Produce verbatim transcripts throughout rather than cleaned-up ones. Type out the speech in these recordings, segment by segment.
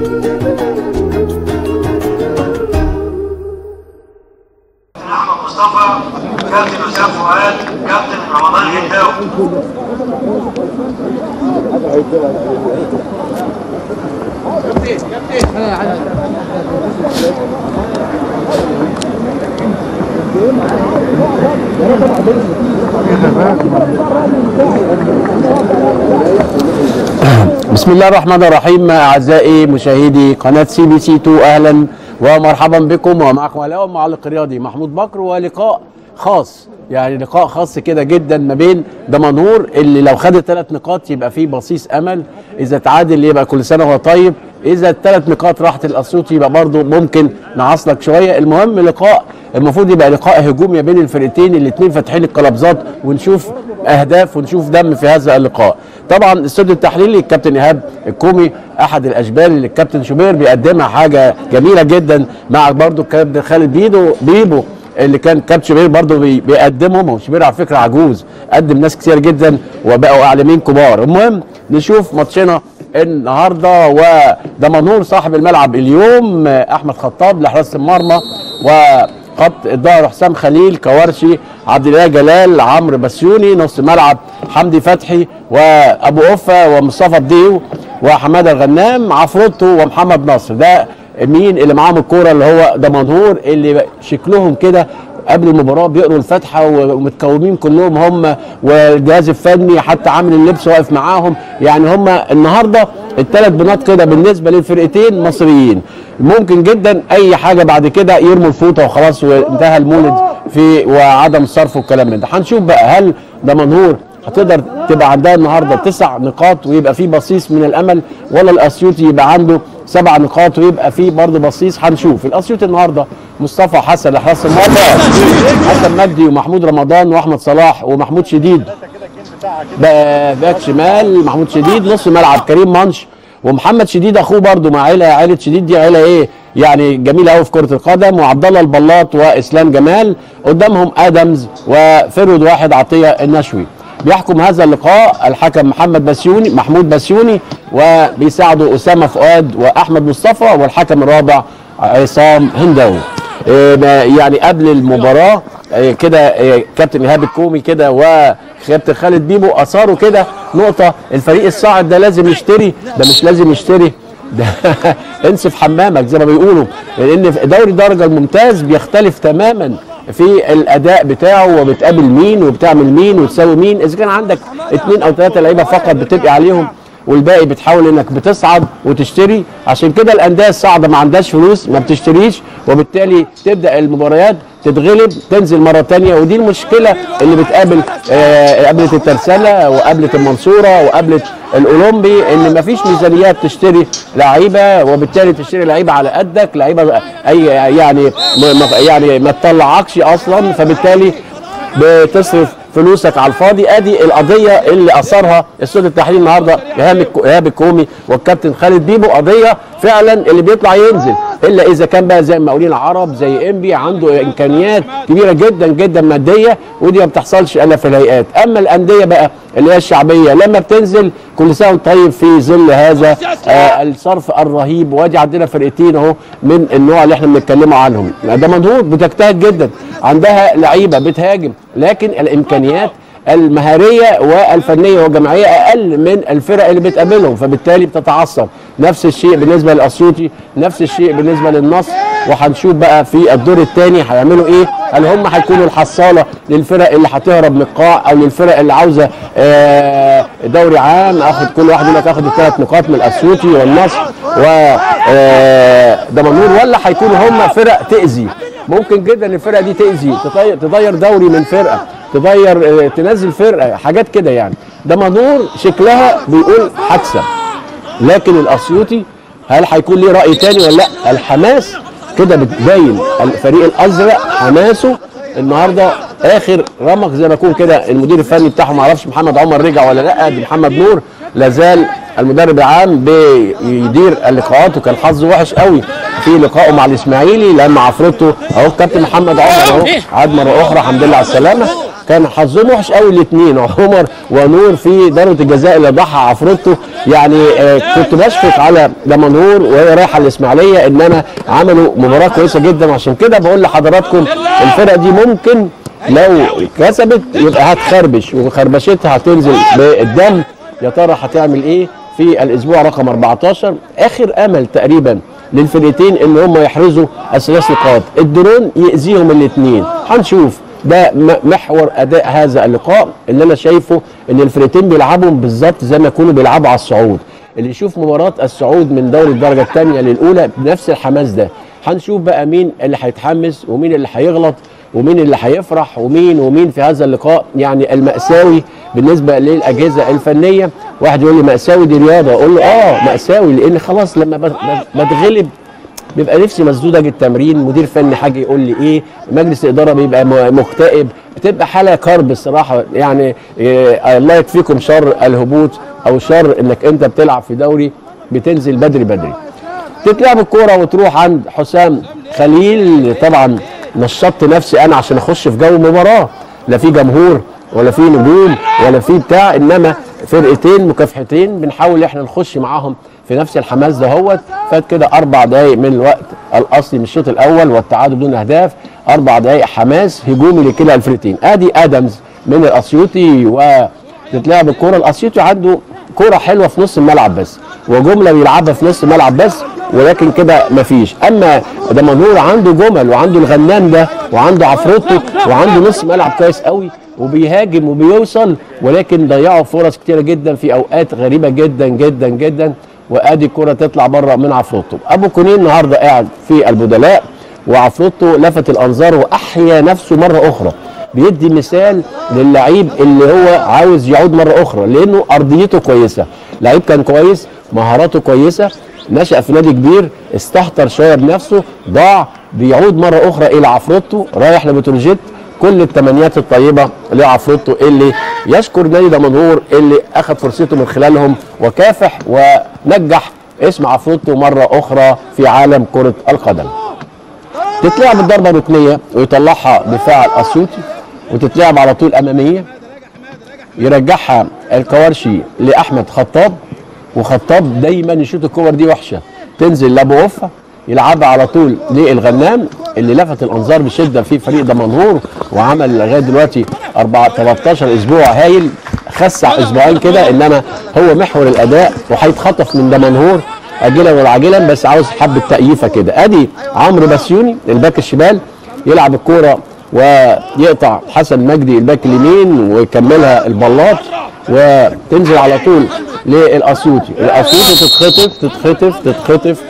احمد مصطفى، كابتن حسام فؤاد، كابتن رمضان هداوي. بسم الله الرحمن الرحيم. اعزائي مشاهدي قناه سي بي سي اتنين، اهلا ومرحبا بكم. ومعكم الاول المعلق الرياضي محمود بكر، ولقاء خاص، يعني لقاء خاص كده جدا ما بين دمنهور اللي لو خد ثلاث نقاط يبقى فيه بصيص امل، اذا تعادل يبقى كل سنه هو طيب، اذا الثلاث نقاط راحت الاسيوطي يبقى برضه ممكن نعصلك شويه. المهم لقاء المفروض يبقى لقاء هجومي بين الفرقتين، الاثنين فاتحين القلبزات، ونشوف اهداف ونشوف دم في هذا اللقاء. طبعا الاستوديو التحليلي الكابتن ايهاب الكومي، احد الاشبال اللي الكابتن شوبير بيقدمها حاجه جميله جدا، مع برضه الكابتن خالد بيدو بيبو اللي كان كابتن شوبير برضه بيقدمهم. وشوبير على فكره عجوز، قدم ناس كتير جدا وبقوا اعلاميين كبار. المهم نشوف ماتشنا النهارده، ودمنهور صاحب الملعب اليوم احمد خطاب لحراسه المرمى، وخط الظهر حسام خليل، كوارشي، عبد الاله جلال، عمرو بسيوني، نص الملعب حمدي فتحي وابو قفه ومصطفى بديو وحماده الغنام، عفروتو ومحمد نصر. ده مين اللي معاهم الكوره؟ اللي هو دمنهور، اللي شكلهم كده قبل المباراه بيقروا الفاتحه ومتكومين كلهم هم، والجهاز الفني حتى عامل اللبس واقف معاهم. يعني هم النهارده الثلاث بنات كده بالنسبه للفرقتين مصريين، ممكن جدا اي حاجه بعد كده يرموا الفوطه وخلاص وانتهى المولد في وعدم الصرف والكلام من ده. هنشوف بقى هل دمنهور هتقدر تبقى عندها النهارده تسع نقاط ويبقى في بصيص من الامل، ولا الاسيوطي يبقى عنده سبع نقاط ويبقى فيه برضه بصيص. هنشوف الاسيوطي النهارده مصطفى حسن لحراس المرمى، حسن مجدي ومحمود رمضان واحمد صلاح ومحمود شديد باك شمال، محمود شديد نص ملعب، كريم منش ومحمد شديد اخوه برضه، مع عيله عيله شديد دي عيله ايه يعني جميله قوي في كره القدم، وعبد الله البلاط واسلام جمال، قدامهم ادمز وفرود واحد عطيه النشوي. بيحكم هذا اللقاء الحكم محمد بسيوني محمود بسيوني، وبيساعده اسامه فؤاد واحمد مصطفى، والحكم الرابع عصام هنداوي. يعني قبل المباراه كده كابتن ايهاب الكومي كده وكابتن خالد بيبو اثاروا كده نقطه، الفريق الصاعد ده لازم يشتري، ده مش لازم يشتري، ده انسف حمامك زي ما بيقولوا، لان دوري الدرجه الممتاز بيختلف تماما في الاداء بتاعه، وبتقابل مين وبتعمل مين وتساوي مين. اذا كان عندك اثنين او ثلاثه لعيبه فقط بتبقى عليهم، والباقي بتحاول انك بتصعد وتشتري. عشان كده الانديه الصاعده ما عندهاش فلوس، ما بتشتريش، وبالتالي تبدا المباريات تتغلب، تنزل مره ثانيه. ودي المشكله اللي بتقابل آه قابله الترسانه وقابله المنصوره وقابله الاولمبي، ان ما فيش ميزانيات تشتري لعيبه، وبالتالي تشتري لعيبه على قدك، لعيبه اي يعني ما يعني ما تطلعكش اصلا، فبالتالي بتصرف فلوسك على الفاضي. ادي القضيه اللي اثرها استوديو التحليل النهارده ايهاب الكومي والكابتن خالد بيبو، قضيه فعلا اللي بيطلع ينزل، الا اذا كان بقى زي المقاولين العرب، زي انبي، عنده امكانيات كبيره جدا جدا ماديه، ودي ما بتحصلش الا في الهيئات. اما الانديه بقى اللي هي الشعبيه لما بتنزل، كل سنه وانت طيب في ظل هذا آه الصرف الرهيب. وادي عندنا فرقتين اهو من النوع اللي احنا بنتكلموا عنهم. دمنهور بتجتهد جدا، عندها لعيبه بتهاجم، لكن الامكانيات المهاريه والفنيه والجماعيه اقل من الفرق اللي بتقابلهم، فبالتالي بتتعصب. نفس الشيء بالنسبه للاسيوطي، نفس الشيء بالنسبه للنصر. وهنشوف بقى في الدور الثاني هيعملوا ايه، هل هم هيكونوا الحصاله للفرق اللي هتهرب من القاع، او للفرق اللي عاوزه دوري عام، اخد كل واحد منك اخد الثلاث نقاط من الاسيوطي والنصر ودمنهور، ولا هيكونوا هم فرق تاذي. ممكن جدا الفرقه دي تاذي، تغير دوري من فرقه، تغير تنزل فرقه، حاجات كده يعني. دمنهور شكلها بيقول هكسب، لكن الاسيوطي هل هيكون ليه راي تاني ولا لا؟ الحماس كده بتبين، الفريق الازرق حماسه النهارده اخر رمق زي ما يكون كده. المدير الفني بتاعهم ما اعرفش محمد عمر رجع ولا لا، دي محمد نور لازال المدرب العام بيدير اللقاءات، وكان حظه وحش قوي في لقائه مع الاسماعيلي لما عفرته اهو كابتن محمد عمر اهو عاد مره اخرى، الحمد لله على السلامه. كان حظهم وحش قوي الاثنين، عمر ونور في ضربه الجزاء اللي ضحى عفرته. يعني كنت بشفق على لما نور وهي رايحه الاسماعيليه انما عملوا مباراه كويسه جدا، عشان كده بقول لحضراتكم الفرقه دي ممكن لو كسبت يبقى هتخربش، وخربشتها هتنزل بالدم. يا ترى هتعمل ايه في الاسبوع رقم أربعتاشر؟ اخر امل تقريبا للفرقتين ان هم يحرزوا الثلاث نقاط، الدرون يأذيهم الاثنين. هنشوف ده محور اداء هذا اللقاء اللي انا شايفه ان الفرقتين بيلعبوا بالظبط زي ما يكونوا بيلعبوا على الصعود. اللي يشوف مباراه الصعود من دوري الدرجه الثانيه للاولى بنفس الحماس ده، هنشوف بقى مين اللي هيتحمس ومين اللي هيغلط ومين اللي هيفرح ومين ومين في هذا اللقاء. يعني المأساوي بالنسبه للاجهزه الفنيه، واحد يقول لي مأساوي دي رياضه، اقول له اه مأساوي لان خلاص لما بتغلب بيبقى نفسي مسدوده. التمرين مدير فني حاجه يقول لي ايه، مجلس الاداره بيبقى مكتئب، بتبقى حاله كرب الصراحه. يعني إيه الله يكفيكم شر الهبوط او شر انك انت بتلعب في دوري بتنزل بدري بدري. تتلعب الكوره وتروح عند حسام خليل، طبعا نشطت نفسي انا عشان اخش في جو مباراه لا في جمهور ولا في نجوم ولا في بتاع، انما فرقتين مكافحتين بنحاول احنا نخش معاهم في نفس الحماس دهوت. فات كده اربع دقايق من الوقت الاصلي من الشوط الاول والتعادل بدون اهداف، اربع دقايق حماس هجومي لكلا الفرقتين. ادي ادمز من الاسيوطي وتتلعب الكوره، الاسيوطي عنده كوره حلوه في نص الملعب بس وجمله بيلعبها في نص الملعب بس، ولكن كده مفيش. اما دمنهور عنده جمل وعنده الغنام ده وعنده عفروته وعنده نص ملعب كويس قوي وبيهاجم وبيوصل، ولكن ضيعوا فرص كتيره جدا في اوقات غريبه جدا جدا جدا. وادي الكره تطلع بره من عفروته. ابو كونين النهارده قاعد في البدلاء، وعفروته لفت الانظار واحيا نفسه مره اخرى، بيدي مثال للعيب اللي هو عاوز يعود مره اخرى لانه ارضيته كويسه. لعيب كان كويس، مهاراته كويسه، نشأ في نادي كبير، استهتر شويه بنفسه، ضاع، بيعود مره اخرى الى عفروته، رايح لبتروجيت. كل التمنيات الطيبه لعفروته اللي يشكر نادي دمنهور اللي اخذ فرصته من خلالهم وكافح ونجح اسم عفروته مره اخرى في عالم كره القدم. تتلعب الضربه الركنيه ويطلعها بفاعل الصوتي، وتتلعب على طول اماميه يرجعها الكوارشي لاحمد خطاب، وخطاب دايما يشوط الكور دي وحشه تنزل لابو وفه يلعبها على طول للغنام اللي لفت الانظار بشده في فريق دمنهور، وعمل لغايه دلوقتي تلتاشر اسبوع هايل، خسع اسبوعين كده انما هو محور الاداء وهيتخطف من دمنهور اجلا والعاجلا، بس عاوز حبه تأييفه كده. ادي عمرو بسيوني الباك الشمال يلعب الكوره ويقطع حسن مجدي الباك اليمين ويكملها البلاط وتنزل على طول للاسيوطي، الاسيوطي تتخطف تتخطف تتخطف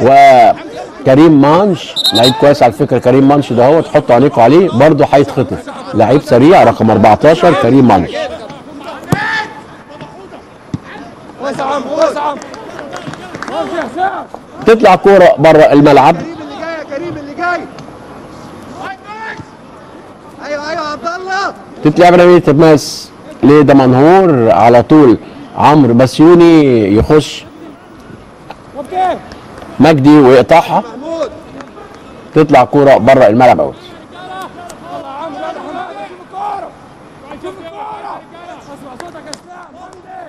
وكريم مانش لعيب كويس على فكره، كريم مانش ده هو تحطوا عينيكم عليه برضه هيتخطف، لعيب سريع رقم أربعتاشر كريم مانش. تطلع كوره بره الملعب، تطلع برمية تماس لدمنهور على طول عمرو بسيوني يخش مجدي ويقطعها، تطلع كوره بره الملعب اوت.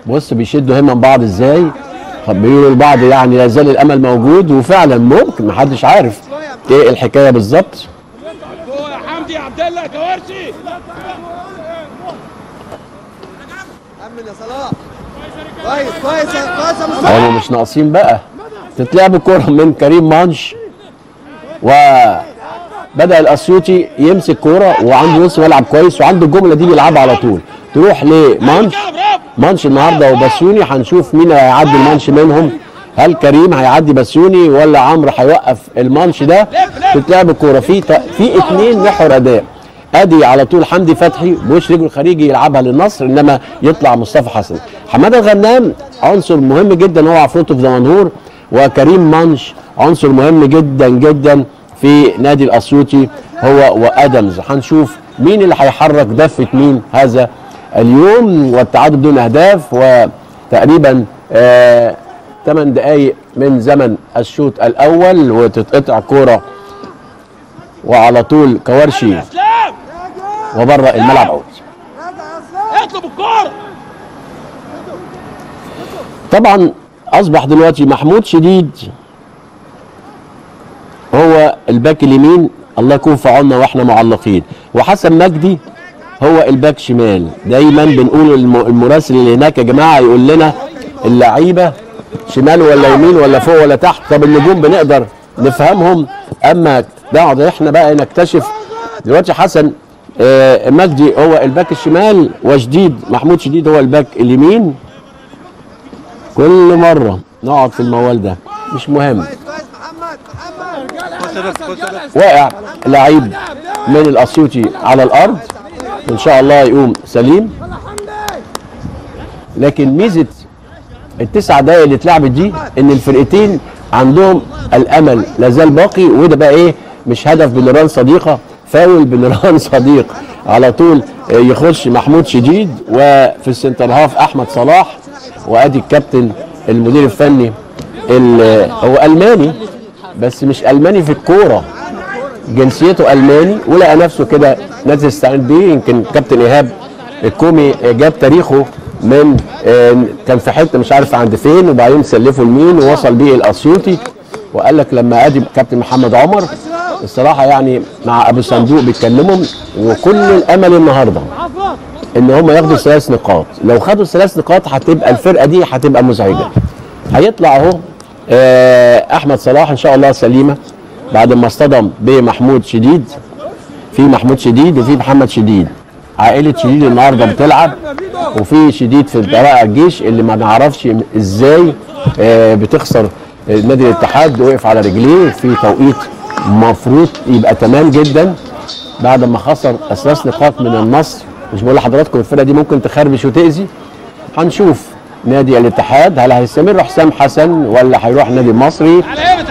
بص بيشدوا هما من بعض ازاي، بيقولوا لبعض يعني لا زال الامل موجود، وفعلا ممكن محدش عارف ايه الحكايه بالظبط. هم مش ناقصين بقى. تتلعب الكرة من كريم مانش وبدأ الاسيوطي يمسك كرة وعنده نص ملعب كويس وعنده الجملة دي بيلعبها على طول، تروح لمانش. مانش النهارده وبسيوني، هنشوف مين هيعدي مانش منهم، هل كريم هيعدي بسيوني ولا عمرو هيوقف المانش ده؟ تتلعب الكرة في في اثنين محور اداء. ادي على طول حمدي فتحي بوش رجله الخارجي يلعبها للنصر، انما يطلع مصطفى حسن. حماده الغنام عنصر مهم جدا هو عفروته في دمنهور، وكريم مانش عنصر مهم جدا جدا في نادي الاسيوطي هو وادمز. هنشوف مين اللي هيحرك دفه مين هذا اليوم. والتعادل بدون اهداف وتقريبا آه تمن دقائق من زمن الشوط الاول، وتتقطع كوره وعلى طول كوارشي وبره الملعب اوت. يكسب الكوره. طبعا اصبح دلوقتي محمود شديد هو الباك اليمين، الله يكون في عوننا واحنا معلقين، وحسن مجدي هو الباك شمال. دايما بنقول المراسل اللي هناك يا جماعه يقول لنا اللعيبه شمال ولا يمين ولا فوق ولا تحت. طب النجوم بنقدر نفهمهم، اما نقعد احنا بقى نكتشف. دلوقتي حسن مجدي هو الباك الشمال وشديد محمود شديد هو الباك اليمين. كل مره نقعد في الموال ده مش مهم. واقع لعيب من الاسيوطي على الارض، ان شاء الله يقوم سليم. لكن ميزه التسع دقايق اللي اتلعبت دي ان الفرقتين عندهم الامل لازال باقي، وده بقى ايه، مش هدف بنيران صديقه، فاول بنيران صديق على طول يخش محمود شديد، وفي السنتر هاف احمد صلاح. وادي الكابتن المدير الفني اللي هو الماني بس مش الماني في الكوره، جنسيته الماني، ولقى نفسه كده نازل يستعين بيه. يمكن كابتن ايهاب الكومي جاب تاريخه من كان في حته مش عارف عند فين، وبعدين سلفه لمين ووصل بيه الاسيوطي. وقال لك لما ادي كابتن محمد عمر الصراحه يعني مع ابو صندوق بيتكلموا، وكل الامل النهارده ان هم ياخدوا ثلاث نقاط. لو خدوا ثلاث نقاط هتبقى الفرقه دي هتبقى مزعجه. هيطلع اهو احمد صلاح ان شاء الله سليمه بعد ما اصطدم بمحمود شديد. في محمود شديد وفي محمد شديد، عائله شديد النهارده بتلعب، وفي شديد في الدراع الجيش اللي ما نعرفش ازاي بتخسر نادي الاتحاد. وقف على رجليه في توقيت مفروض يبقى تمام جدا بعد ما خسر ثلاث نقاط من النصر. مش بقول لحضراتكم الفرقه دي ممكن تخربش وتاذي. هنشوف نادي الاتحاد هل هيستمر حسام حسن ولا هيروح نادي مصري؟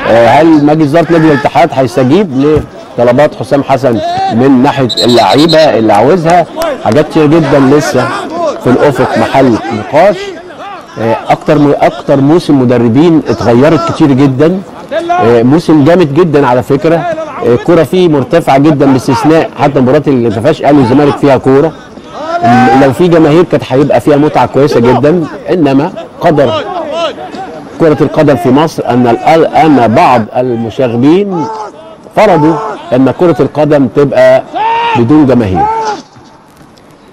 هل مجلس اداره نادي الاتحاد هيستجيب لطلبات حسام حسن من ناحيه اللعيبه اللي عاوزها؟ حاجات كتير جدا لسه في الافق محل نقاش. اكتر اكتر موسم مدربين اتغيرت كتير جدا، موسم جامد جدا على فكره، الكوره فيه مرتفعه جدا باستثناء حتى مباراه اللي ما فيهاش اهلي والزمالك فيها كوره. لو في جماهير كانت هيبقى فيها متعه كويسه جدا، انما قدر كره القدم في مصر ان ان بعض المشاغبين فرضوا ان كره القدم تبقى بدون جماهير.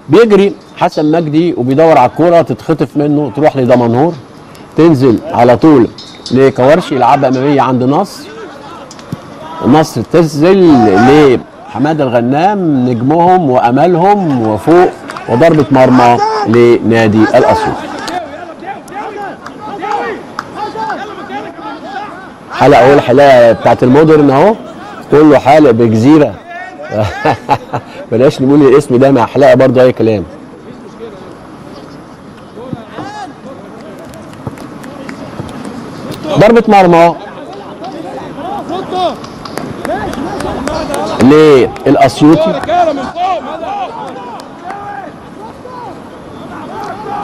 بيجري حسن مجدي وبيدور على الكوره، تتخطف منه تروح لدمنهور، تنزل على طول لكوارشي يلعبها اماميه عند نصر. نصر تنزل لحماده الغنام نجمهم واملهم وفوق، وضربه مرمى لنادي الاسيوطي. حلقه اهو الحلقه بتاعت المودرن اهو، كله حالق بجزيره. بلاش نقول الاسم ده مع حلقه برضه اي كلام. ضربة مرمى للاسيوطي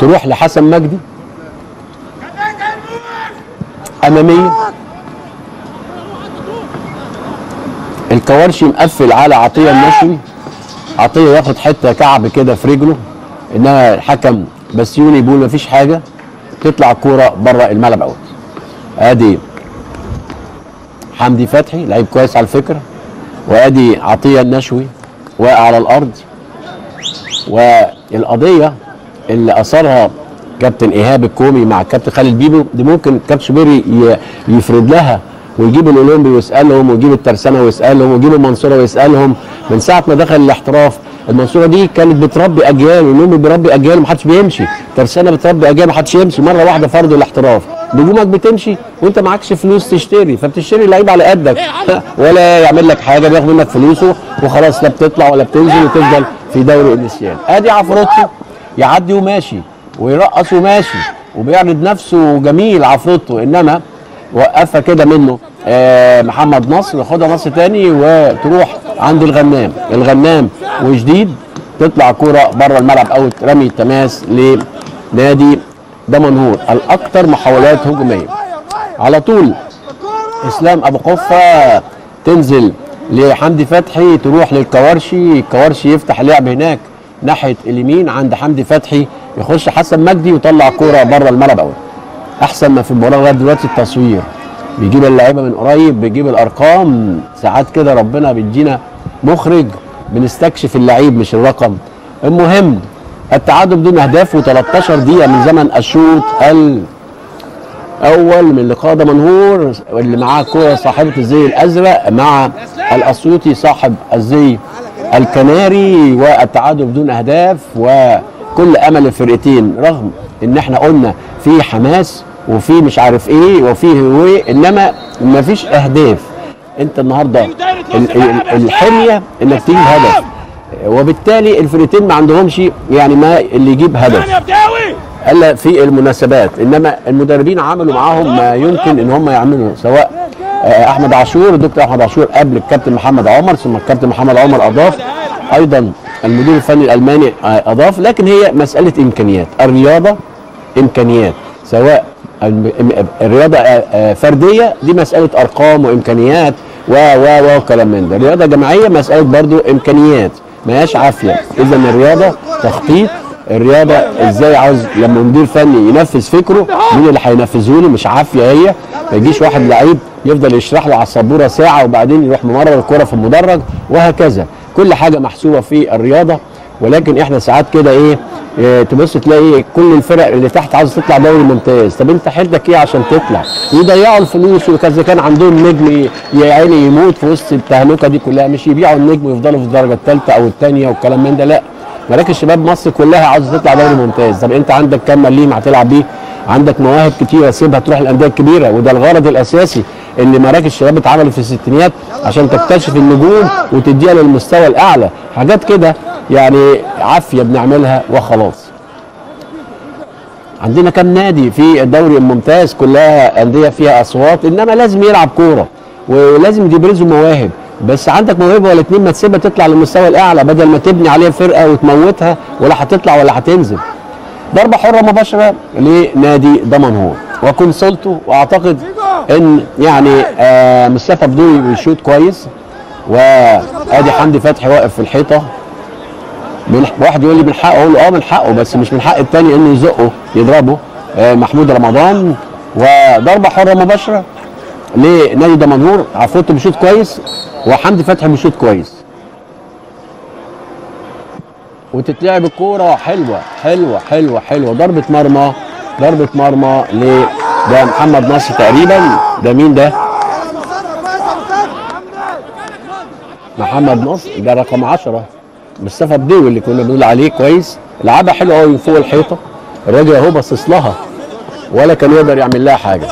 تروح لحسن مجدي اماميه. الكوارشي مقفل على عطيه النشوي، عطيه ياخد حته كعب كده في رجله، انما الحكم بسيوني بيقول مفيش حاجه. تطلع الكوره بره الملعب اوت. ادي حمدي فتحي لعيب كويس على الفكره، وادي عطيه النشوي واقع على الارض. والقضيه اللي اثرها كابتن ايهاب الكومي مع الكابتن خالد بيبو دي ممكن كابتن شوبيري يفرد لها، ويجيب الاولمبي ويسالهم، ويجيب الترسانه ويسالهم، ويجيب المنصوره ويسالهم. من ساعه ما دخل الاحتراف المنصوره دي كانت بتربي اجيال، والاولمبي بيربي اجيال ومحدش بيمشي، الترسانه بتربي اجيال ومحدش يمشي. مره واحده فرضوا الاحتراف، نجومك بتمشي وانت معكش فلوس تشتري، فبتشتري لعيب على قدك ولا يعمل لك حاجه، بياخد منك فلوسه وخلاص، لا بتطلع ولا بتنزل، وتفضل في دوري النسيان. ادي عفروتو يعدي وماشي ويرقص وماشي وبيعرض نفسه جميل عفروتو، انما وقفها كده منه آه محمد نصر، ياخدها نصر تاني وتروح عند الغنام. الغنام وجديد تطلع كوره بره الملعب اوت، رمي التماس لنادي دمنهور الاكثر محاولات هجوميه. على طول اسلام ابو قفه تنزل لحمدي فتحي تروح للكوارشي، الكوارشي يفتح لعب هناك ناحيه اليمين عند حمدي فتحي، يخش حسن مجدي ويطلع كوره بره الملعب قوي. احسن ما في المباراه لغايه دلوقتي التصوير، بيجيب اللعيبه من قريب، بيجيب الارقام. ساعات كده ربنا بيدينا مخرج بنستكشف اللعيب مش الرقم. المهم التعادل بدون اهداف وتلتاشر دقيقه من زمن الشوط الاول من لقاء دمنهور، اللي معاه كوره صاحبه الزي الازرق مع الاسيوطي صاحب الزي الكناري، والتعادل بدون اهداف وكل امل الفرقتين. رغم ان احنا قلنا في حماس وفي مش عارف ايه وفي هويه، انما مفيش اهداف. انت النهارده الحليه انك تجيب هدف، وبالتالي الفرقتين ما عندهمش يعني ما اللي يجيب هدف الا في المناسبات، انما المدربين عملوا معاهم ما يمكن ان هم يعملوا، سواء احمد عاشور الدكتور احمد عاشور قبل الكابتن محمد عمر، ثم الكابتن محمد عمر اضاف، ايضا المدير الفني الالماني اضاف. لكن هي مساله امكانيات، الرياضه امكانيات، سواء الرياضه فرديه دي مساله ارقام وامكانيات و و وكلام من ده، الرياضه جماعيه مساله برضو امكانيات، ما هياش عافيه. اذا الرياضه تخطيط، الرياضه ازاي عاوز لما مدير فني ينفذ فكره مين اللي هينفذه له، مش عافيه هي، ما يجيش واحد لعيب يفضل يشرح له على السبوره ساعه وبعدين يروح ممرر الكره في المدرج وهكذا. كل حاجه محسوبه في الرياضه، ولكن احنا ساعات كده ايه, إيه تبص تلاقي كل الفرق اللي تحت عاوز تطلع دوري ممتاز. طب انت حيلتك ايه عشان تطلع؟ يضيعوا الفلوس، وكذا كان عندهم نجم يا عيني يموت في وسط التهلكه دي كلها، مش يبيعوا النجم ويفضلوا في الدرجه الثالثه او الثانيه والكلام من ده، لا. مراكز شباب مصر كلها عاوزه تطلع دوري ممتاز. طب انت عندك كام مليم هتلعب بيه؟ عندك مواهب كتيره سيبها تروح الانديه الكبيره، وده الغرض الاساسي اللي مراكز الشباب اتعملت في الستينيات عشان تكتشف النجوم وتديها للمستوى الاعلى. حاجات كده يعني عافيه بنعملها وخلاص. عندنا كام نادي في الدوري الممتاز، كلها انديه فيها اصوات، انما لازم يلعب كوره ولازم يبرزوا مواهب. بس عندك موهبه ولا اتنين ما تسيبها تطلع للمستوى الاعلى، بدل ما تبني عليها فرقه وتموتها ولا هتطلع ولا هتنزل. ضربه حره مباشره لنادي دمنهور وكونسولتو، واعتقد ان يعني آه مصطفى بدوي بيشوط كويس، وادي حمدي فتحي واقف في الحيطه. واحد يقول لي من حقه، اقول له اه من حقه، بس مش من حق الثاني انه يزقه يضربه. آه محمود رمضان، وضربه حره مباشره لنادي دمنهور. عفوته بيشوط كويس وحمدي فتحي بيشوط كويس، وتتلعب الكوره حلوه حلوه حلوه حلوه. ضربه مرمى ضربه مرمى ل ده محمد نصر تقريبا. ده مين ده؟ محمد نصر، ده رقم عشرة مصطفى بدوي اللي كنا بنقول عليه كويس. لعبها حلوه قوي فوق الحيطه، الراجل اهو باصص لها ولا كان يقدر يعمل لها حاجه.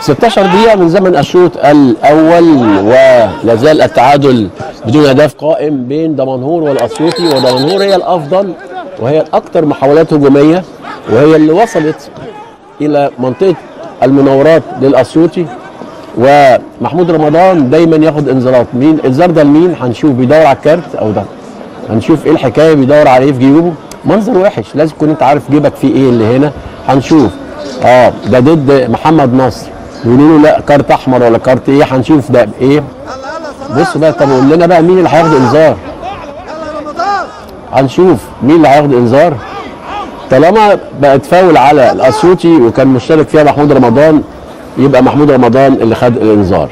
ستاشر دقيقة من زمن الشوط الأول، ولا زال التعادل بدون أهداف قائم بين دمنهور والأسيوطي، ودمنهور هي الأفضل وهي الأكثر محاولات هجومية، وهي اللي وصلت إلى منطقة المناورات للأسيوطي. ومحمود رمضان دايما ياخد انذارات، مين انذار ده لمين؟ هنشوف بيدور على الكارت أو ده، هنشوف إيه الحكاية، بيدور على إيه في جيوبه. منظر وحش، لازم تكون أنت عارف جيبك فيه إيه اللي هنا. هنشوف أه ده ضد محمد نصر، يقولوا له لا كارت احمر ولا كارت ايه، هنشوف ده بايه. بصوا بقى، طب قول لنا بقى مين اللي هياخد انذار، هنشوف مين اللي هياخد انذار. طالما بقت فاول على الاسيوطي وكان مشترك فيها محمود رمضان، يبقى محمود رمضان اللي خد الانذار.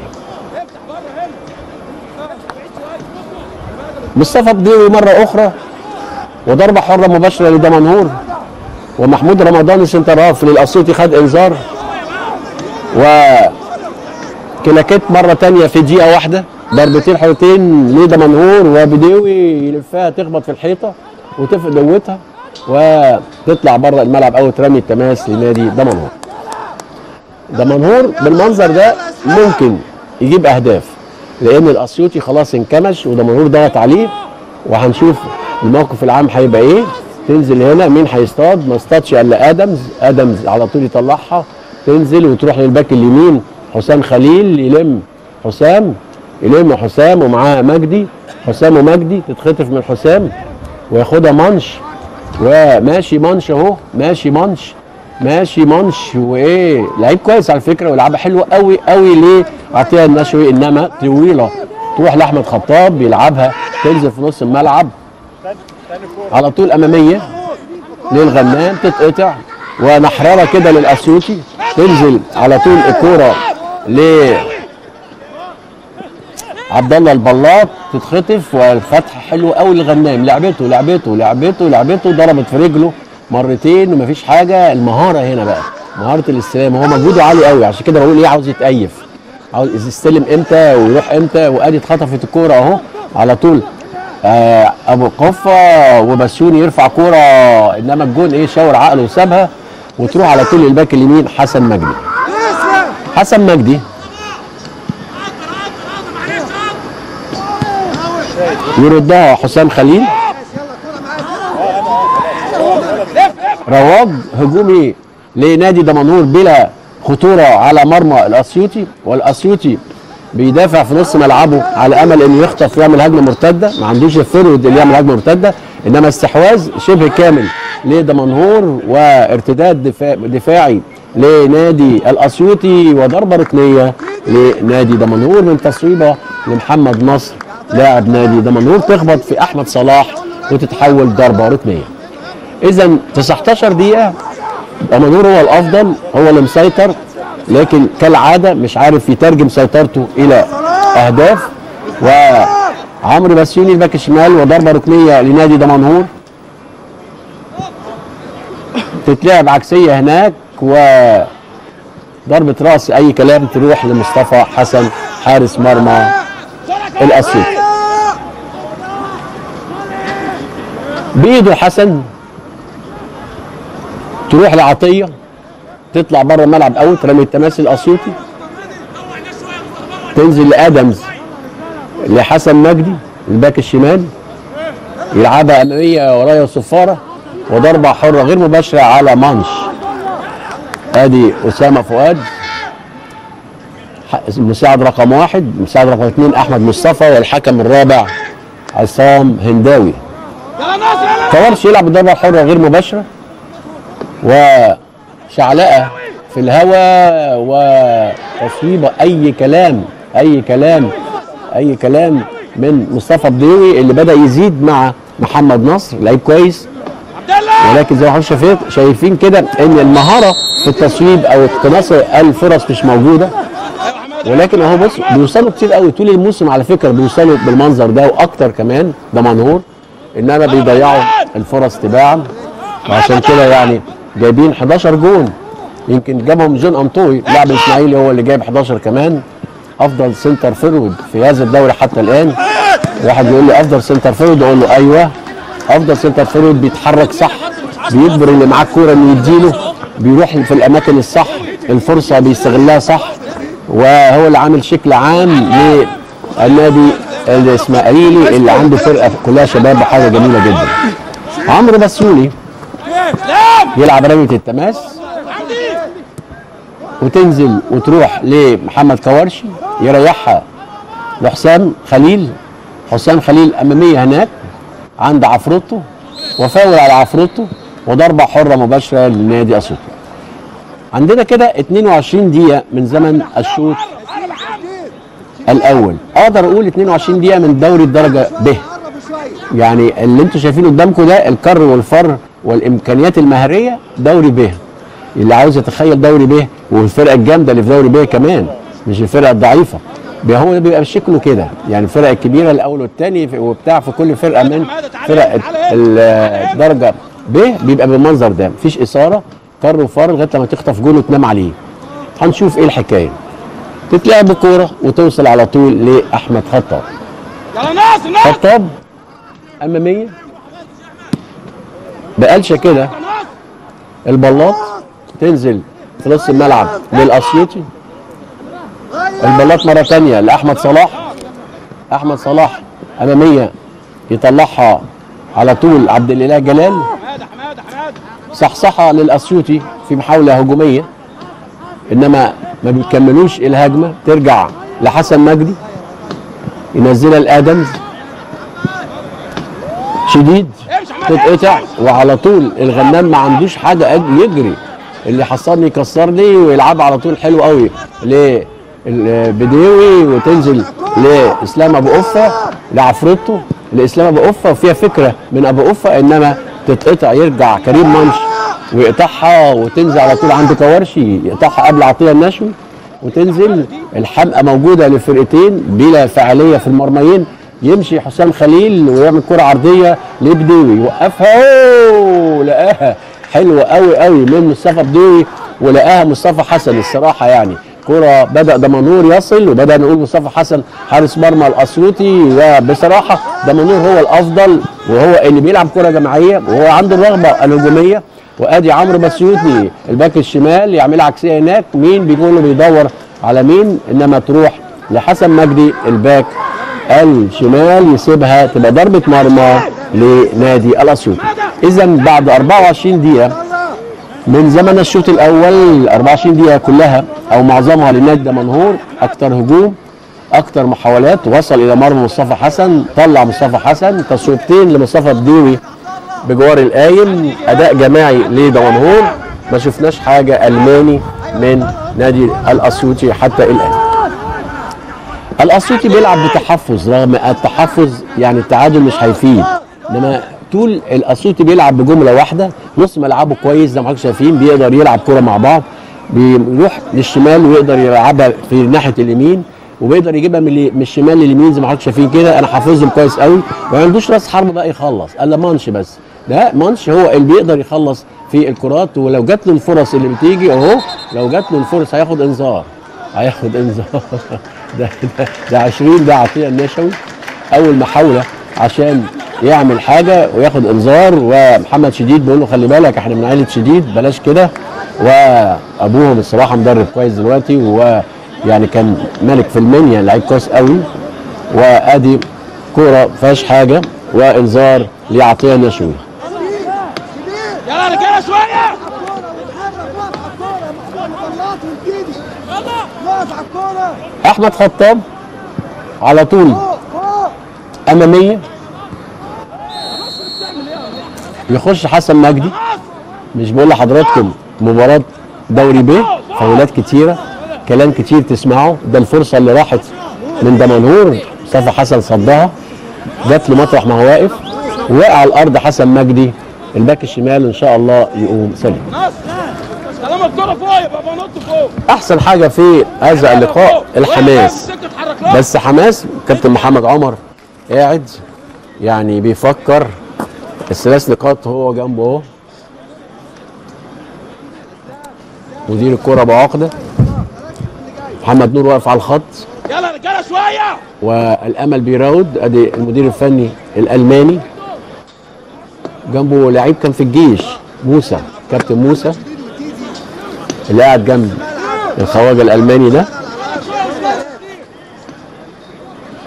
مصطفى بدوي مره اخرى، وضربه حره مباشره لدمنهور، ومحمود رمضان السنتر هاف للاسيوطي خد انذار، وكلاكيت مره ثانيه في دقيقه واحده. ضربتين حلوتين لدمنهور، وبدوي يلفها تخبط في الحيطه وتفقد قوتها وتطلع بره الملعب او ترمي التماس لنادي دمنهور. دمنهور بالمنظر ده ممكن يجيب اهداف، لان الاسيوطي خلاص انكمش ودمنهور ضغط عليه، وهنشوف الموقف العام هيبقى ايه. تنزل هنا مين هيصطاد؟ ما اصطادش الا ادمز، ادمز على طول يطلعها، تنزل وتروح للباك اليمين حسام خليل، يلم حسام يلم حسام ومعاه مجدي، حسام ومجدي تتخطف من حسام وياخدها منش، وماشي منش اهو، ماشي منش ماشي منش وايه، لعيب كويس على فكره ولعبها حلوه قوي قوي. ليه عطيها النشوي، انما طويله تروح لاحمد خطاب بيلعبها تنزل في نص الملعب على طول اماميه للغمام تتقطع ونحرره كده للاسيوطي، تنزل على طول الكوره ل عبد الله البلاط تتخطف، والفتح حلو قوي للغمام، لعبته لعبته لعبته لعبته ضربت في رجله مرتين ومفيش حاجه. المهاره هنا بقى مهاره الاستلام، هو مجهوده عالي قوي، عشان كده بقول ايه عاوز يتأيف، عاوز يستلم امتى ويروح امتى. وادي اتخطفت الكوره اهو على طول آه ابو قفه وبسيوني يرفع كوره، انما الجون ايه شاور عقله وسابها وتروح على طول الباك اليمين حسن مجدي. حسن مجدي يردها حسام خليل، رواج هجومي لنادي دمنهور بلا خطوره على مرمى الاسيوطي، والاسيوطي بيدافع في نص ملعبه على امل انه يخطف ويعمل هجمه مرتده، ما عندوش الفرود اللي يعمل هجمه مرتده، انما استحواذ شبه كامل لدمنهور وارتداد دفاع دفاعي لنادي الاسيوطي وضربه ركنيه لنادي دمنهور من تصويبه لمحمد نصر لاعب نادي دمنهور، تخبط في احمد صلاح وتتحول ضربه ركنيه. اذا تسعتاشر دقيقه دمنهور هو الافضل، هو اللي مسيطر، لكن كالعاده مش عارف يترجم سيطرته الى اهداف. وعمرو بسيوني الباك الشمال وضربه ركنيه لنادي دمنهور، تتلعب عكسيه هناك وضربه راس اي كلام تروح لمصطفى حسن حارس مرمى الاسيوطي. بايده حسن تروح لعطيه، تطلع بره الملعب قوي، رمي التماس الاسيوطي، تنزل لادمز لحسن مجدي الباك الشمال، يلعبها اماميه ورايا وصفاره وضربه حره غير مباشره على مانش. ادي اسامه فؤاد المساعد رقم واحد، المساعد رقم اثنين احمد مصطفى، والحكم الرابع عصام هنداوي. فورش يلعب الضربه الحره غير مباشره وشعلقه في الهواء وتصويبه اي كلام اي كلام اي كلام من مصطفى بديوي اللي بدا يزيد مع محمد نصر، لعيب كويس، ولكن زي ما حضرتك شايفين كده ان المهاره في التصويب او اقتناص الفرص مش موجوده، ولكن اهو بص بيوصلوا كتير قوي طول الموسم على فكره، بيوصلوا بالمنظر ده واكتر كمان دمنهور، انما بيضيعوا الفرص تباعا، وعشان كده يعني جايبين حداشر جون، يمكن جابهم جون انطوي لاعب الاسماعيلي هو اللي جايب حداشر كمان، افضل سنتر فيرود في هذا الدوري حتى الان. واحد يقول لي افضل سنتر فيرود اقول له ايوه، افضل سنتر فيرود بيتحرك صح، بيجبر اللي معاه الكوره انه يديله، بيروح في الاماكن الصح، الفرصه بيستغلها صح، وهو اللي عامل شكل عام للنادي الاسماعيلي اللي عنده فرقه كلها شباب وحاجه جميله جدا. عمرو بسيوني يلعب رميه التماس وتنزل وتروح لمحمد كوارشي، يريحها لحسام خليل، حسام خليل اماميه هناك عند عفروتو وفاول على عفروتو وضربه حره مباشره لنادي اسيوطي. عندنا كده اتنين وعشرين دقيقة من زمن الشوط الأول، أقدر أقول اتنين وعشرين دقيقة من دوري الدرجة ب، يعني اللي أنتوا شايفينه قدامكم ده الكر والفر والإمكانيات المهرية دوري ب، اللي عاوز يتخيل دوري ب والفرقة الجامدة اللي في دوري ب كمان مش الفرقة الضعيفة، هو بيبقى شكله كده يعني الفرقة الكبيرة الأول والتاني وبتاع في كل فرقة من فرق الدرجة ب بيبقى بالمنظر ده، مفيش إثارة كر وفار لغايه لما تخطف جول وتنام عليه. هنشوف ايه الحكايه. تتلعب الكوره وتوصل على طول لاحمد خطاب. خطاب اماميه بقلشه كده البلاط، تنزل في نص الملعب للاسيوطي، البلاط مره ثانيه لاحمد صلاح، احمد صلاح اماميه يطلعها على طول عبد الاله جلال، صحصحه للاسيوطي في محاوله هجوميه انما ما بيكملوش الهجمه، ترجع لحسن مجدي ينزلها لادمز، شديد تتقطع وعلى طول الغمام ما عندوش حاجه يجري، اللي حصرني يكسرني، ويلعبها على طول حلو قوي لبديوي وتنزل لاسلام ابو قفه لعفرته لاسلام ابو قفه، وفيها فكره من ابو قفه، انما تتقطع يرجع كريم منش ويقطعها وتنزل على طول عند كوارشي، يقطعها قبل عطيه النشوي وتنزل الحمقه موجوده للفرقتين بلا فعاليه في المرميين. يمشي حسام خليل ويعمل كره عرضيه لبدوي يوقفها، اوه لقاها حلوه قوي قوي من مصطفى بدوي، ولقاها مصطفى حسن. الصراحه يعني كرة بدأ دمنهور يصل، وبدأ نقول مصطفى حسن حارس مرمى الأسيوطي، وبصراحة دمنهور هو الأفضل وهو اللي بيلعب كرة جماعية وهو عنده الرغبة الهجومية. وأدي عمرو بسيوطي الباك الشمال يعمل عكسية هناك، مين بيقول له بيدور على مين، إنما تروح لحسن مجدي الباك الشمال يسيبها تبقى ضربة مرمى لنادي الأسيوطي. إذا بعد أربعة وعشرين دقيقة من زمن الشوط الاول، أربعة وعشرين دقيقه كلها او معظمها لنادي دمنهور، اكتر هجوم اكتر محاولات، وصل الى مرمى مصطفى حسن، طلع مصطفى حسن تصويبتين لمصطفى بديوي بجوار القايم، اداء جماعي لدمنهور، ما شفناش حاجه الماني من نادي الاسيوطي حتى الان. الاسيوطي بيلعب بتحفظ، رغم التحفظ يعني التعادل مش هيفيد، انما طول الاسيوطي بيلعب بجمله واحده، نص ملعبه كويس زي ما حضرتك شايفين، بيقدر يلعب كوره مع بعض، بيروح للشمال ويقدر يلعبها في ناحيه اليمين، وبيقدر يجيبها من الشمال لليمين زي ما حضرتك شايفين كده. انا حافظهم كويس قوي، ما عندوش راس حرب بقى يخلص الا مانش بس، لا مانش هو اللي بيقدر يخلص في الكرات، ولو جات له الفرص اللي بتيجي اهو، لو جات له الفرص هياخد انذار، هياخد انذار ده ده, ده عشرين ده عطيه النشوي اول محاوله عشان يعمل حاجه وياخد انذار، ومحمد شديد بيقول له خلي بالك احنا من عائله شديد بلاش كده، وابوهم الصراحه مدرب كويس دلوقتي، ويعني كان ملك في المنيا لعيب كويس قوي. وادي كوره ما فيهاش حاجه وانذار لعطيه نشوي. يلا رجاله شويه، احمد خطاب على طول اماميه، يخش حسن مجدي. مش بقول لحضراتكم مباراه دوري ب، فاولات كتيره، كلام كتير تسمعه، ده الفرصه اللي راحت من دمنهور، مصطفى حسن صدها، جات له مطرح ما هو واقف، وقع على الارض حسن مجدي الباك الشمال، ان شاء الله يقوم سليم. طالما الكره فوق يبقى بنط فوق. احسن حاجه في هذا اللقاء الحماس، بس حماس كابتن محمد عمر قاعد يعني بيفكر الثلاث نقاط هو جنبه اهو، مدير الكرة بعقده، محمد نور واقف على الخط، يلا رجاله شويه، والامل بيراود. ادي المدير الفني الالماني جنبه لعيب كان في الجيش، موسى، كابتن موسى اللي قاعد جنب الخواجه الالماني ده.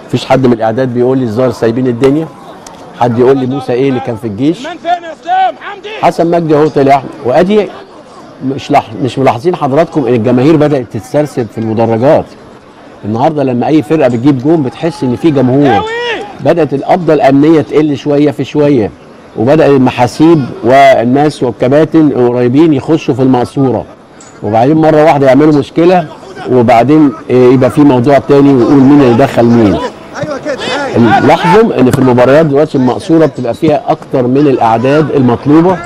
مفيش حد من الاعداد بيقول لي الظاهر سايبين الدنيا، حد يقول لي موسى ايه اللي كان في الجيش. حسن مجدي اهو طلع، وادي مش لح... مش ملاحظين حضراتكم ان الجماهير بدات تتسرسب في المدرجات النهارده، لما اي فرقه بتجيب جون بتحس ان في جمهور، بدات القبضه الامنيه تقل شويه في شويه، وبدا المحاسيب والناس والكباتن القريبين يخشوا في المقصوره، وبعدين مره واحده يعملوا مشكله، وبعدين يبقى في موضوع تاني ويقول مين اللي دخل مين. لاحظوا ان في المباريات دلوقتي المقصوره بتبقى فيها اكتر من الاعداد المطلوبه،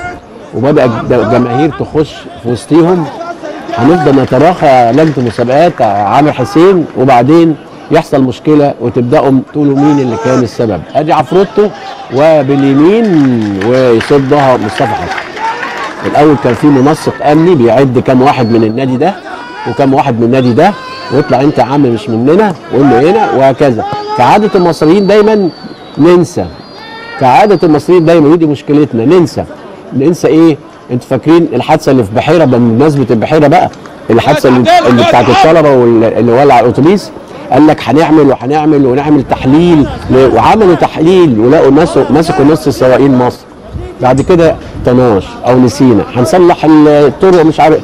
وبدا الجماهير تخش في وسطيهم. هنفضل نتراخى لجنه مسابقات عامر حسين، وبعدين يحصل مشكله وتبداوا تقولوا مين اللي كان السبب. ادي عفروتو وباليمين ويصدها مصطفى حسن. الاول كان في منسق امني بيعد كام واحد من النادي ده وكام واحد من النادي ده، واطلع انت يا عم مش مننا وقول له هنا، وهكذا كعاده المصريين دايما ننسى، كعاده المصريين دايما، ودي مشكلتنا، ننسى ننسى ايه؟ انتوا فاكرين الحادثه اللي في بحيره، بمناسبه البحيره بقى، الحادثه اللي, اللي بتاعت الطلبه واللي ولع الاتوبيس، قال لك هنعمل وهنعمل ونعمل تحليل، وعملوا تحليل ولقوا مسكوا نص سواقين مصر، بعد كده طناش او نسينا هنصلح الطرق مش عارف.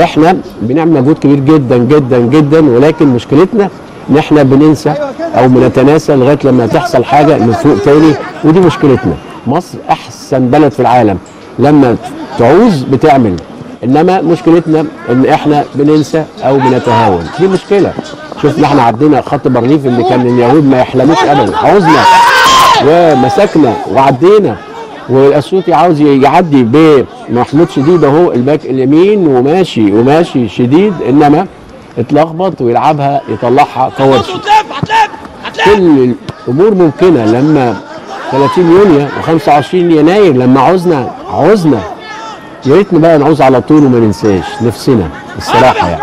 احنا بنعمل مجهود كبير جدا جدا جدا، ولكن مشكلتنا ان احنا بننسى او بنتناسى لغايه لما تحصل حاجه من فوق تاني، ودي مشكلتنا. مصر احسن بلد في العالم، لما تعوز بتعمل، انما مشكلتنا ان احنا بننسى او بنتهاون، دي مشكله. شفنا احنا عدينا خط برليف اللي كان اليهود ما يحلموش ابدا، عوزنا ومسكنا وعدينا، والاسيوطي عاوز يعدي بمحمود شديد اهو الباك اليمين وماشي وماشي شديد، انما اتلخبط ويلعبها يطلعها كورش. كل الامور ممكنه لما ثلاثين يونيو وخمسة وعشرين يناير لما عوزنا عوزنا يا ريتنا بقى نعوز على طول وما ننساش نفسنا الصراحه. يعني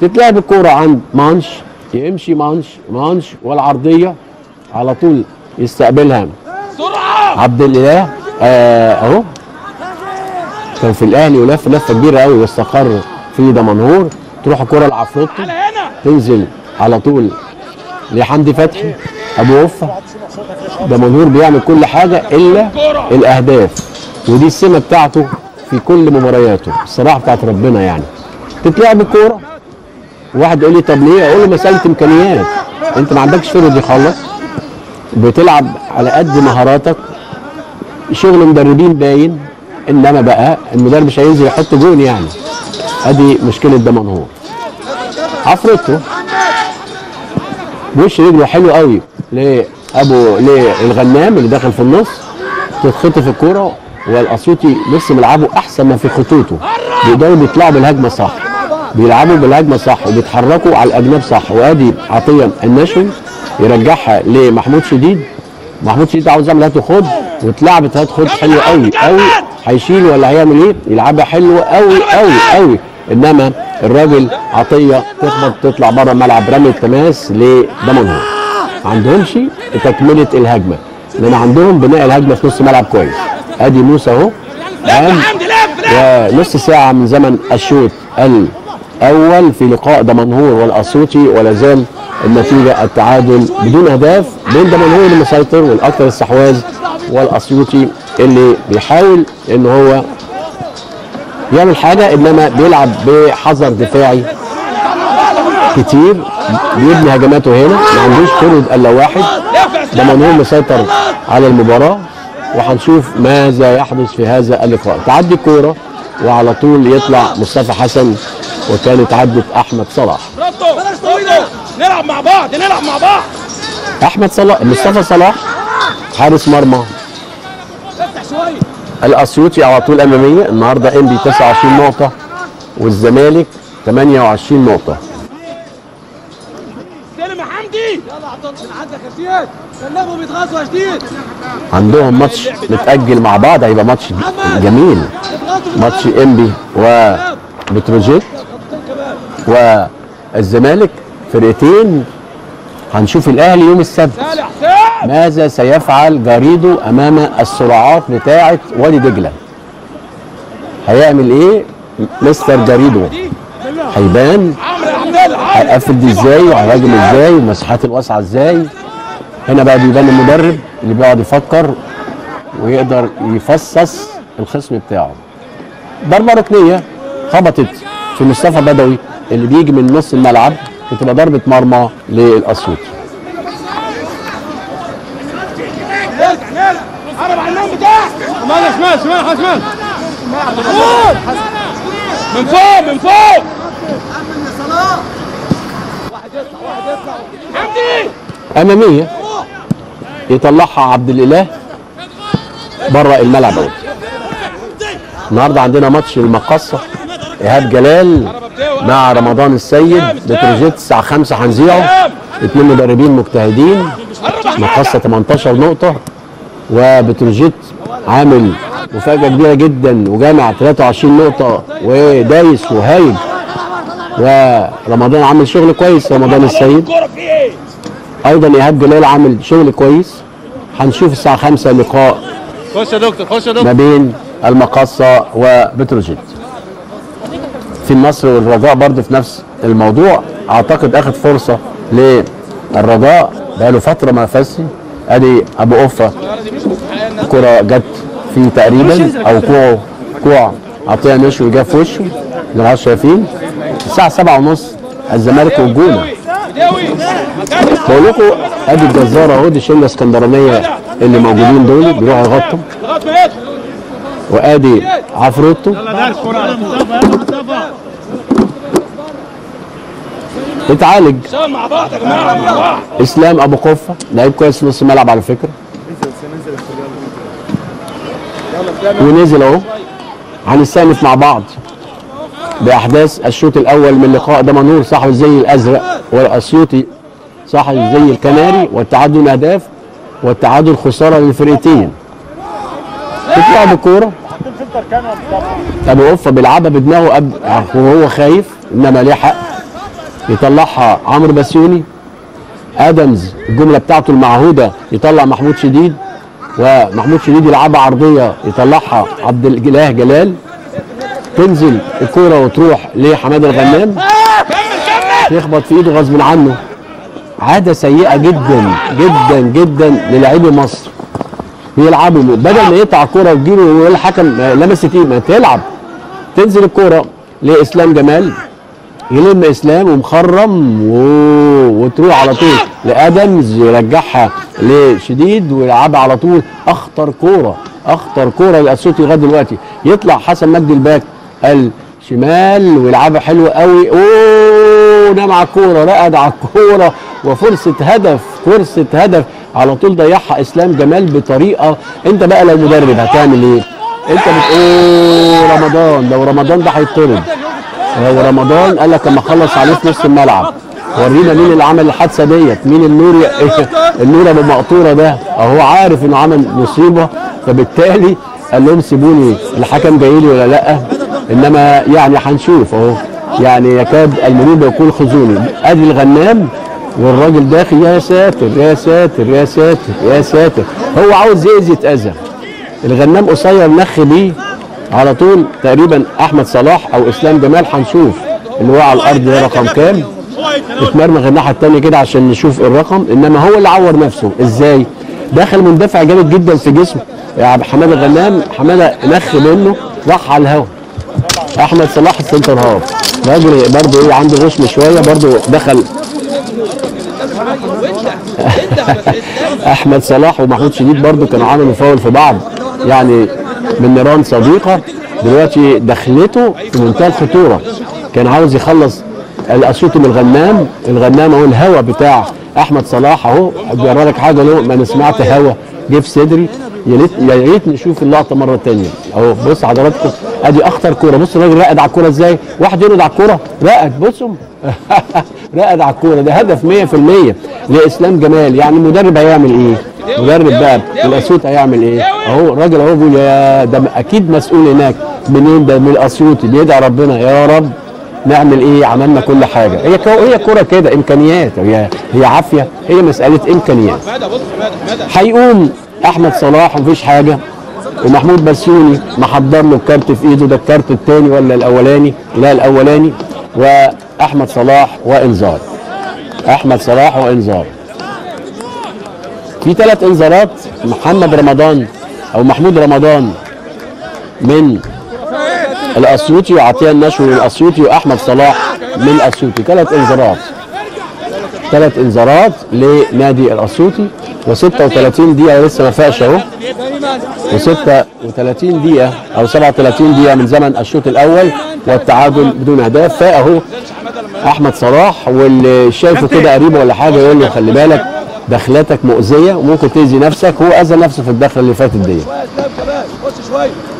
تتلعب الكوره عند مانش، يمشي مانش مانش والعرضيه على طول يستقبلها عبد الاله اهو. كان في الاهلي ولف لفه كبيره قوي واستقر في دمنهور، تروح الكوره لعفروتو تنزل على طول لحمدي فتحي ابو وفه. دمنهور بيعمل كل حاجه الا الاهداف، ودي السمه بتاعته في كل مبارياته الصراحه بتاعت ربنا. يعني تتلعب الكوره، واحد يقول لي طب ليه؟ اقول له مساله امكانيات، انت ما عندكش فرد يخلص، بتلعب على قد مهاراتك، شغل مدربين باين، انما بقى المدرب مش هينزل يحط جون. يعني ادي مشكله دمنهور. عفرته وش رجله حلو قوي لابو للغنام اللي داخل في النص، تتخطف الكوره والاسيوطي لسه ملعبه احسن ما في خطوطه، بيقدروا بيطلعوا بالهجمه صح، بيلعبوا بالهجمه صح وبيتحركوا على الاجناب صح. وادي عطيه النشوي يرجعها لمحمود شديد، محمود شديد عاوز يعمل هات وخد، واتلعبت هات خد حلوه قوي قوي. هيشيل ولا هيعمل ايه؟ يلعبها حلوه قوي قوي قوي، انما الراجل عطيه تخبط تطلع بره الملعب، رمي التماس لدمنهور. ما عندهمش تكمله الهجمه، لان عندهم بناء الهجمه في نص الملعب كويس. ادي موسى اهو ونص ساعه من زمن الشوط الاول في لقاء دمنهور والاسيوطي، ولا زال النتيجه التعادل بدون اهداف بين دمنهور المسيطر والاكثر استحواذ، والاسيوطي اللي بيحاول ان هو يعمل حاجه انما بيلعب بحذر دفاعي كتير، بيبني هجماته هنا ما عندوش فرد الا واحد. دمنهور مسيطر على المباراه، وهنشوف ماذا يحدث في هذا اللقاء. تعدي الكوره وعلى طول يطلع مصطفى حسن، وكانت عدت احمد صلاح. نلعب مع بعض نلعب مع بعض احمد صلاح مصطفى صلاح حارس مرمى الاسيوطي على طول اماميه. النهارده انبي تسعة وعشرين نقطة والزمالك ثمانية وعشرين نقطة. سلم يا حمدي يلا عندك يا سلموا بيتغاظوا يا شديد. عندهم ماتش متأجل مع بعض، هيبقى ماتش جميل، ماتش انبي وبتروجيت والزمالك، فرقتين. هنشوف الاهلي يوم السبت ماذا سيفعل جاريدو امام الصراعات بتاعه وادي دجله. هيعمل ايه مستر جاريدو؟ هيبان هيقفل دي ازاي وهيهاجم ازاي والمساحات الواسعه ازاي. هنا بقى بيبان المدرب اللي بيقعد يفكر ويقدر يفصص الخصم بتاعه. ضربه ركنيه خبطت في مصطفى بدوي اللي بيجي من نص الملعب، بتبقى ضربه مرمى للاسيوطي. من فوق من فوق اماميه يطلعها عبد الاله بره الملعب. النهارده عندنا ماتش المقصه، ايهاب جلال مع رمضان السيد بتروجيت الساعه خمسة هنذيعه. اثنين مدربين مجتهدين، مقصه ثمانية عشر نقطة وبتروجيت عامل مفاجاه كبيره جدا وجامع ثلاثة وعشرين نقطة ودايس وهايج، ورمضان عامل شغل كويس. رمضان السيد ايضا ايهاب جلال عامل شغل كويس. هنشوف الساعه خمسة لقاء خش يا دكتور خش يا دكتور ما بين المقصه وبتروجيت. في النصر والرجاء برضه في نفس الموضوع، اعتقد اخد فرصه للرجاء بقاله فتره ما فازش. ادي ابو قفه كره جت فيه تقريبا او كوع كوع عطيه نشوي جه في وشه اللي ما شايفين. الساعه سبعة ونص الزمالك والجونه. بقول لكم ادي الجزاره اهو، دي الشله الاسكندرانيه اللي موجودين دول بيروحوا يغطوا. وادي عفروتو اتعالج. اسلام ابو قفه لعيب كويس نص ملعب على فكره، ونزل اهو هنستأنف مع بعض باحداث الشوط الاول من لقاء دمنهور صاحب الزي الازرق والاسيوطي صاحب الزي الكناري، والتعادل اهداف والتعادل خساره للفرقتين. بتلعب الكوره ابو قفه بيلعبها بدماغه قبل وهو خايف، انما لحق يطلعها عمرو بسيوني. ادمز الجمله بتاعته المعهوده يطلع محمود شديد، ومحمود شديد يلعبها عرضيه يطلعها عبد الاله جلال، تنزل الكوره وتروح لحماد الغمام يخبط في ايده غصب عنه. عاده سيئه جدا جدا جدا للاعبي مصر، بيلعبوا بدل ما يقطع الكوره وتجيله ويقول الحكم لمست ايه، ما تلعب. تنزل الكوره لاسلام جمال، يلم اسلام ومخرم و... وتروح على طول لادمز يرجعها لشديد ويلعبها على طول. اخطر كوره اخطر كوره للاسيوطي لغايه دلوقتي. يطلع حسن مجدي الباك الشمال ويلعبها حلوه قوي، اوه نام على الكوره، رقد على الكوره وفرصه هدف، فرصه هدف على طول ضيعها اسلام جمال بطريقه. انت بقى لو مدرب هتعمل ايه؟ انت بتقول رمضان، لو رمضان ده هيطرد، هو رمضان قال لك لما اخلص عليه في نص الملعب ورينا مين اللي عمل الحادثه ديت، مين النور النور ابو مقطوره ده اهو، عارف انه عمل مصيبه، فبالتالي قال لهم سيبوني الحكم جاي لي ولا لا، انما يعني هنشوف اهو، يعني يكاد المرور يكون خزوني. ادي الغنام والراجل داخل، يا ساتر يا ساتر يا ساتر يا ساتر، هو عاوز يأذي يتأذى. الغنام قصير نخ بيه على طول تقريبا احمد صلاح او اسلام جمال، هنشوف اللي وقع على الارض ده رقم كام، اتمرمغ الناحيه الثانيه كده عشان نشوف الرقم، انما هو اللي عور نفسه ازاي؟ دخل مندفع جامد جدا في جسمه يعني حماده الغنام، حماده نخ منه راح على الهوا. احمد صلاح السنتر هاف راجل برضه ايه، عنده غشم شويه برضه دخل احمد صلاح ومحمود شديد برضه كانوا عملوا فاول في بعض، يعني من نيران صديقه. دلوقتي دخلته في منتهى الخطوره، كان عاوز يخلص الاسيوطي من الغنام. الغنام اهو الهوا بتاع احمد صلاح اهو بيوري لك حاجه، لو ما انا سمعت هوا جه في صدري، يا ريت نشوف اللقطه مره ثانيه اهو. بص حضراتكم ادي اخطر كوره، بص الراجل رقد على الكوره ازاي، واحد يرقد على الكوره، رقد بصوا رقد على الكوره، ده هدف مية في المية لاسلام جمال. يعني المدرب هيعمل ايه؟ مدرب بقى الاسيوطي هيعمل ايه؟ اهو الراجل اهو بيقول يا ده اكيد مسؤول هناك منين ده، من الاسيوطي، بيدعي ربنا يا رب نعمل ايه؟ عملنا كل حاجه. هي هي كوره كده امكانيات، هي هي عافيه، هي مساله امكانيات. هيقوم احمد صلاح ومفيش حاجه، ومحمود بسيوني محضر له الكارت في ايده، ده الكارت الثاني ولا الاولاني؟ لا الاولاني. واحمد صلاح وانذار، احمد صلاح وانذار. في ثلاث انذارات محمد رمضان او محمود رمضان من الاسيوطي، وعطيه النشوي من الاسيوطي، واحمد صلاح من الاسيوطي. ثلاث انذارات، ثلاث انذارات لنادي الاسيوطي، وستة وثلاثين دقيقه لسه ما فيهاش اهو، وستة وثلاثين دقيقه او سبعة وثلاثين دقيقه من زمن الشوط الاول والتعادل بدون اهداف. فاهو احمد صلاح واللي شايفه كده قريبه ولا حاجه يقول له خلي بالك دخلاتك مؤذيه وممكن تاذي نفسك، هو اذى نفسه في الدخله اللي فاتت دي.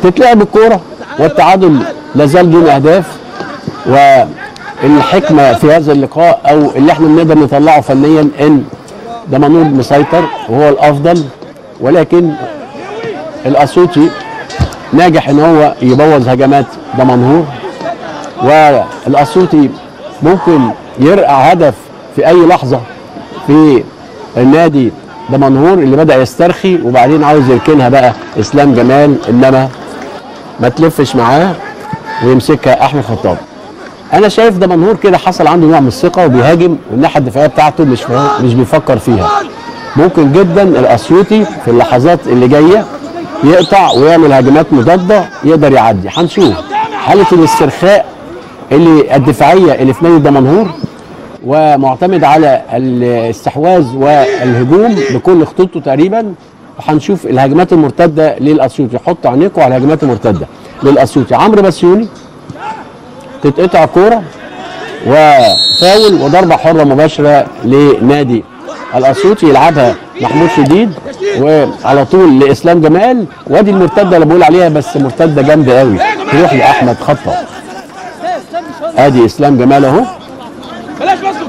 تتلعب الكوره والتعادل لازال دون اهداف، والحكمه في هذا اللقاء او اللي احنا بنقدر نطلعه فنيا ان دمنهور مسيطر وهو الافضل، ولكن الاسيوطي ناجح ان هو يبوظ هجمات دمنهور، والاسيوطي ممكن يرقع هدف في اي لحظه في النادي دمنهور اللي بدأ يسترخي، وبعدين عاوز يركنها بقى اسلام جمال، انما ما تلفش معاه ويمسكها احمد خطاب. انا شايف دمنهور كده حصل عنده نوع من الثقه وبيهاجم، والناحيه الدفاعيه بتاعته مش مش بيفكر فيها. ممكن جدا الاسيوطي في اللحظات اللي جايه يقطع ويعمل هجمات مضاده يقدر يعدي، هنشوف حاله الاسترخاء اللي الدفاعيه اللي في نادي دمنهور، ومعتمد على الاستحواذ والهجوم بكل خطوطه تقريبا، وهنشوف الهجمات المرتده للاسيوطي. حطوا عينيكم على الهجمات المرتده للاسيوطي. عمرو بسيوني تتقطع كوره وفاول وضربه حره مباشره لنادي الاسيوطي، يلعبها محمود شديد وعلى طول لاسلام جمال، وادي المرتده اللي بقول عليها بس مرتده جامده قوي تروح لاحمد خطه. ادي اسلام جمال اهو،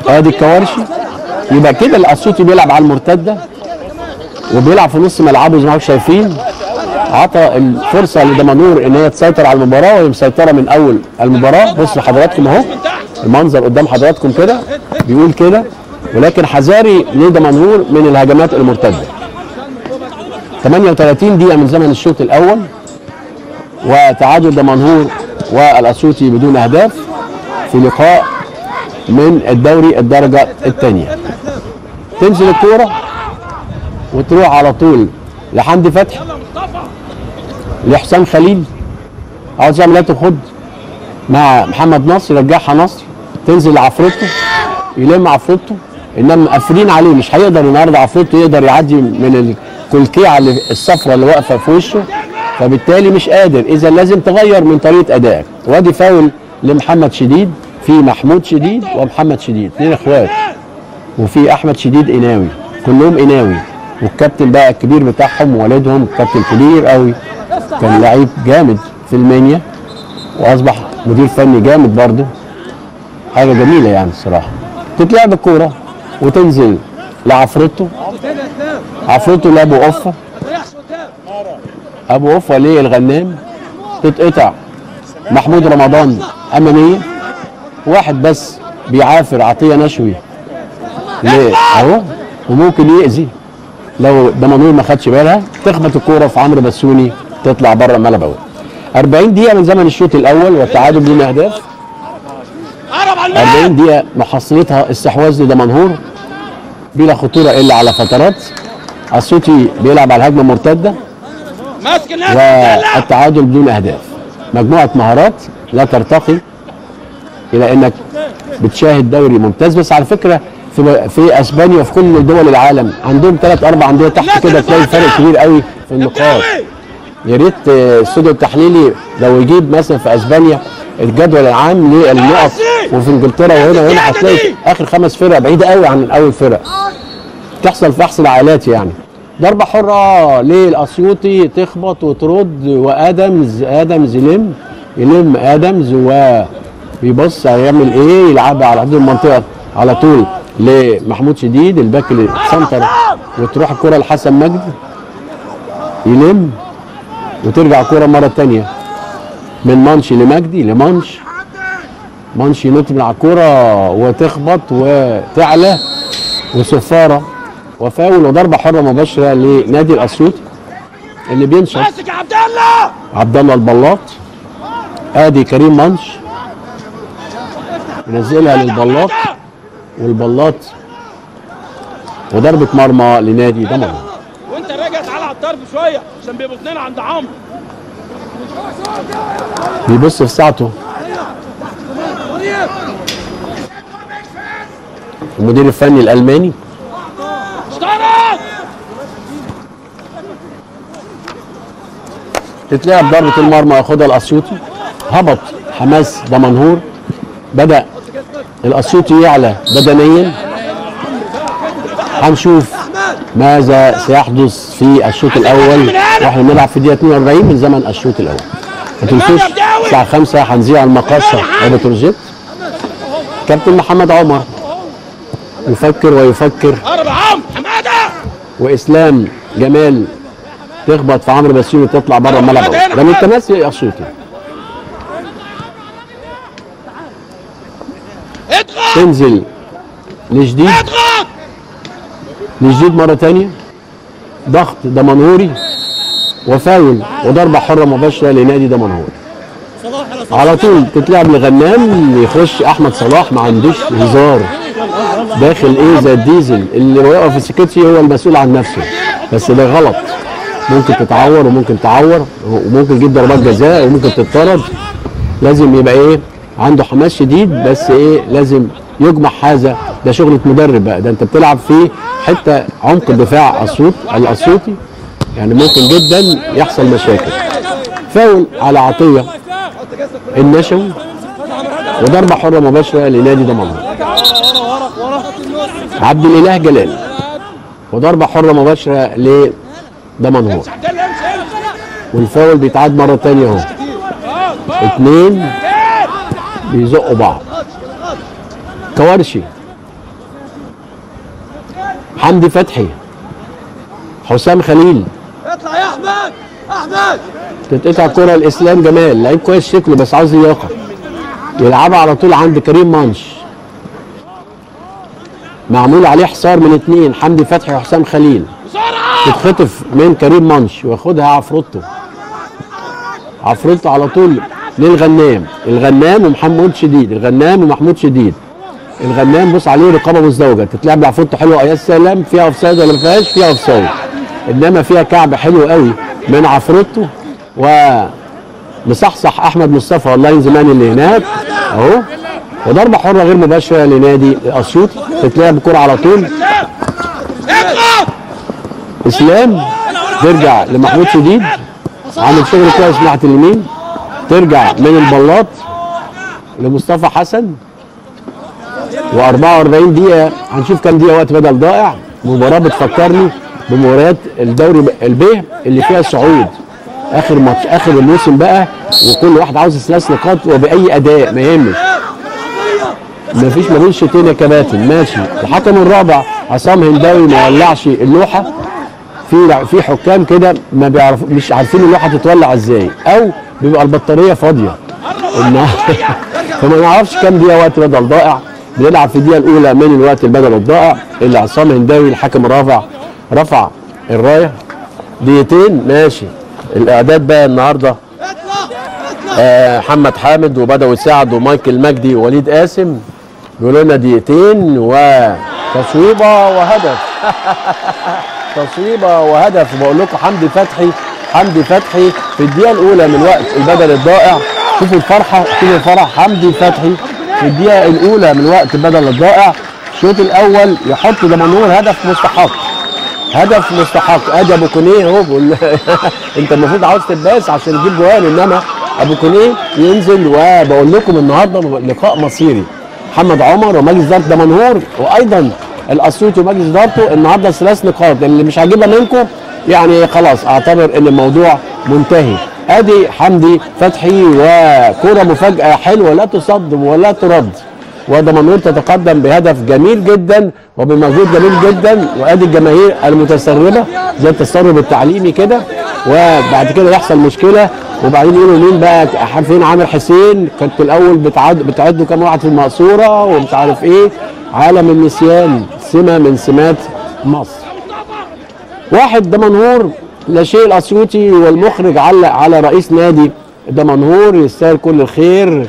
ادي الكوارشي. يبقى كده الاسيوطي بيلعب على المرتده وبيلعب في نص ملعبه زي ما انتم شايفين. عطى الفرصه لدمنهور ان هي تسيطر على المباراه وهي مسيطره من اول المباراه. بصوا لحضراتكم اهو المنظر قدام حضراتكم كده بيقول كده، ولكن حذاري لدمنهور من الهجمات المرتده. ثمانية وثلاثين دقيقه من زمن الشوط الاول وتعادل دمنهور والاسيوطي بدون اهداف في لقاء من الدوري الدرجه الثانيه. تنزل الكوره وتروح على طول لحمدي فتحي، لحسام خليل، عاوز يعمل ايه؟ خد مع محمد نصر، يرجعها نصر، تنزل لعفروتو، يلم عفروتو، انما مقفلين عليه مش هيقدر النهارده عفروتو يقدر يعدي من الكلكيعه الصفراء اللي واقفه في وشه، فبالتالي مش قادر، اذا لازم تغير من طريقه ادائك. وادي فاول لمحمد شديد، في محمود شديد ومحمد شديد، اثنين اخوات، وفي احمد شديد قناوي، كلهم قناوي، والكابتن بقى الكبير بتاعهم والدهم كابتن كبير قوي، كان لعيب جامد في المنيا واصبح مدير فني جامد برضه، حاجه جميله يعني الصراحه. تتلعب الكوره وتنزل لعفروتو، عفروتو لابو قفه، ابو قفه ليه الغنام، تتقطع محمود رمضان اماميه، واحد بس بيعافر عطيه نشوي ليه اهو، وممكن يأذي لو دمنهور ما خدش بالها، تخبط الكوره في عمرو بسوني تطلع بره الملعب اهو. أربعين دقيقة من زمن الشوط الأول والتعادل بدون أهداف. أربعين دقيقة محصلتها استحواذ لدمنهور بلا خطورة إلا على فترات. الاسيوطي بيلعب على هجمة مرتدة والتعادل بدون أهداف. مجموعة مهارات لا ترتقي إلى إنك بتشاهد دوري ممتاز، بس على فكرة في في اسبانيا وفي كل دول العالم عندهم ثلاث أربع أندية تحت كده تلاقي فرق كبير قوي في النقاط. يا ريت الاستوديو التحليلي لو يجيب مثلا في اسبانيا الجدول العام للنقط، وفي انجلترا وهنا وهنا هتلاقي اخر خمس فرق بعيده قوي عن اول فرق. تحصل فحص العائلات يعني. ضربه حره للاسيوطي تخبط وترد، وادمز ادمز يلم يلم ادمز وبيبص هيعمل ايه، يلعبها على حدود المنطقه على طول لمحمود شديد الباك السنتر، وتروح الكره لحسن مجدي يلم، وترجع الكوره مره ثانيه من منشي لمجدي لمنش، منشي ينط من على الكوره وتخبط وتعلى وصفاره وفاول وضربه حره مباشره لنادي الاسيوطي اللي بينشط. ماسك عبد الله، عبد الله البلاط، ادي كريم منش ينزلها للبلاط والبلاط وضربه مرمى لنادي دمنهور. شويه عشان بيبقوا اثنين عند عمرو بيبص في ساعته المدير الفني الالماني، تتلعب ضربه المرمى ياخدها الاسيوطي. هبط حماس دمنهور، بدا الاسيوطي يعلى بدنيا. هنشوف ماذا سيحدث في الشوط الاول واحنا بنلعب في دقيقه اثنين وأربعين من زمن الشوط الاول. ما تنسوش الساعه خمسة هنذيع المقاصه وبتروجيت. كابتن محمد عمر يفكر ويفكر، واسلام جمال تخبط في عمرو بسيم وتطلع بره الملعب. ده من التماسي الاسيوطي. تنزل لجديد، نجديد مرة تانية، ضغط دمنهوري وفاول وضربة حرة مباشرة لنادي دمنهور. على طول تتلعب لغنام، يخش أحمد صلاح، ما عندوش هزار، داخل إيه زي الديزل، اللي واقف في سكتشي هو المسؤول عن نفسه، بس ده غلط، ممكن تتعور وممكن تعور وممكن تجيب ضربات جزاء وممكن تتطرد. لازم يبقى إيه عنده حماس شديد، بس إيه لازم يجمع هذا. ده شغلة مدرب بقى، ده انت بتلعب في حتة عمق الدفاع الاسيوطي، يعني ممكن جدا يحصل مشاكل. فاول على عطية النشوي وضربة حرة مباشرة لنادي دمنهور. عبد الإله جلال وضربة حرة مباشرة ده منهار. والفاول بيتعاد مره ثانيه اهو. اتنين بيزقوا بعض. كوارشي، حمدي فتحي، حسام خليل. اطلع يا احمد، احمد تتقطع كرة لاسلام جمال، لعيب كويس شكله بس عاوز لياقه. يلعبها على طول عند كريم منش. معمول عليه حصار من اتنين، حمدي فتحي وحسام خليل. تتخطف من كريم منش وياخدها عفروتو. عفروتو على طول للغنام، الغنام ومحمود شديد، الغنام ومحمود شديد. الغنام بص عليه رقابه مزدوجه، تتلعب بعفروتو حلوه. يا سلام، فيها اوفسايد ولا ما فيهاش؟ فيها اوفسايد. انما فيها كعب حلو قوي من عفروتو، ومصحصح احمد مصطفى والله زمان اللي هناك اهو. وضربه حره غير مباشره لنادي اسيوطي، تتلعب كرة على طول. اسلام ترجع لمحمود شديد، عامل شغل كويس ناحيه اليمين. ترجع من البلاط لمصطفى حسن. واربعة واربعين دقيقة، هنشوف كام دقيقة وقت بدل ضائع. مباراة بتفكرني بمباريات الدوري البيه اللي فيها صعود آخر ماتش آخر الموسم بقى، وكل واحد عاوز ثلاث نقاط وبأي أداء ما يهمش. مفيش ما بين شوطين يا كباتن، ماشي. الحكم الرابع عصام هنداوي ما ولعش اللوحة. في في حكام كده ما بيعرفوا، مش عارفين اللوحة تتولع إزاي، أو بيبقى البطارية فاضية. فما نعرفش كام دقيقة وقت بدل ضائع. بنلعب في الدقيقة الأولى من الوقت البدل الضائع اللي عصام هنداوي الحكم الرابع رفع الراية. دقيقتين ماشي. الإعداد بقى النهارده محمد آه حامد وبدوي سعد ومايكل مجدي ووليد قاسم بيقولوا لنا دقيقتين وتصويبة وهدف. تصويبة وهدف. بقول لكم حمدي فتحي، حمدي فتحي في الدقيقة الأولى من الوقت البدل الضائع. شوفوا الفرحة، شوفوا الفرح. حمدي فتحي في الدقيقة الأولى من وقت بدل الضائع، الشوط الأول يحط دمنهور هدف مستحق، هدف مستحق. أدي أبو كونيه أهو. أنت المفروض عاوز تباس عشان تجيب جوان، إنما أبو كونيه ينزل. وبقول لكم النهارده لقاء مصيري، محمد عمر ومجلس إدارة دمنهور وأيضا الأسيوطي ومجلس إدارته النهارده ثلاث نقاط. اللي مش هجيبها منكم يعني خلاص أعتبر إن الموضوع منتهي. ادي حمدي فتحي وكرة مفاجأة حلوة لا تصدم ولا ترد، ودمنهور تتقدم بهدف جميل جدا وبمجهود جميل جدا. وادي الجماهير المتسربة زي التسرب التعليمي كده. وبعد كده يحصل مشكلة، وبعدين يقولوا مين بقى فين عامر حسين، كنت الاول بتعد بتعدوا كام واحد في المقصورة ومش عارف ايه. عالم النسيان، سمة من سمات مصر. واحد دمنهور لا شيء الاسيوطي، والمخرج علق على رئيس نادي دمنهور يستاهل كل الخير.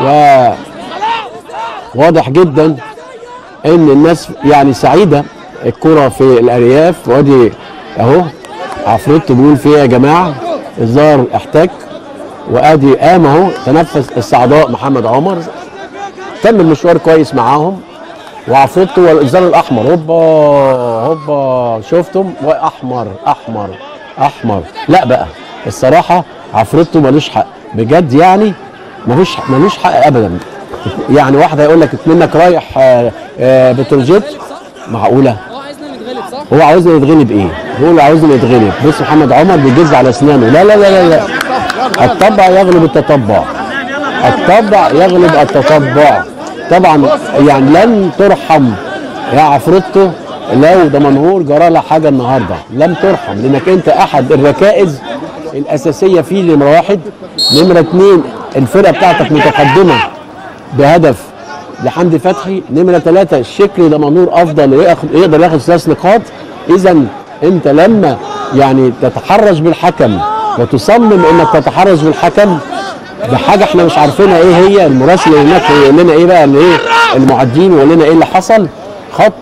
وواضح جدا ان الناس يعني سعيده. الكره في الارياف، وادي اهو عفروتو بيقول فيها يا جماعه الظاهر احتك. وادي قام اهو تنفس السعداء محمد عمر، تم المشوار كويس معاهم. وعفروتو والزر الاحمر، هوبا هوبا شفتم، واحمر احمر احمر. لا بقى الصراحه عفروتو ملوش حق بجد، يعني ملوش ملوش حق ابدا. يعني واحد هيقول لك منك رايح بتروجيت، معقوله؟ هو عاوزنا نتغلب ايه؟ هو اللي عاوزنا نتغلب. بص محمد عمر بيجز على اسنانه. لا لا لا لا، الطبع يغلب التطبع، الطبع يغلب التطبع. طبعا يعني لن ترحم يا عفروتو لو دمنهور جرى لها حاجه النهارده، لن ترحم. لانك انت احد الركائز الاساسيه فيه. نمره واحد، نمره اثنين الفرقه بتاعتك متقدمه بهدف لحمدي فتحي، نمره ثلاثه شكل دمنهور افضل يقدر ياخد ثلاث نقاط. اذا انت لما يعني تتحرج بالحكم وتصمم انك تتحرج بالحكم بحاجه احنا مش عارفينها ايه هي، المراسل هناك يقول لنا ايه بقى اللي ايه، المعدين يقول لنا ايه اللي حصل. خط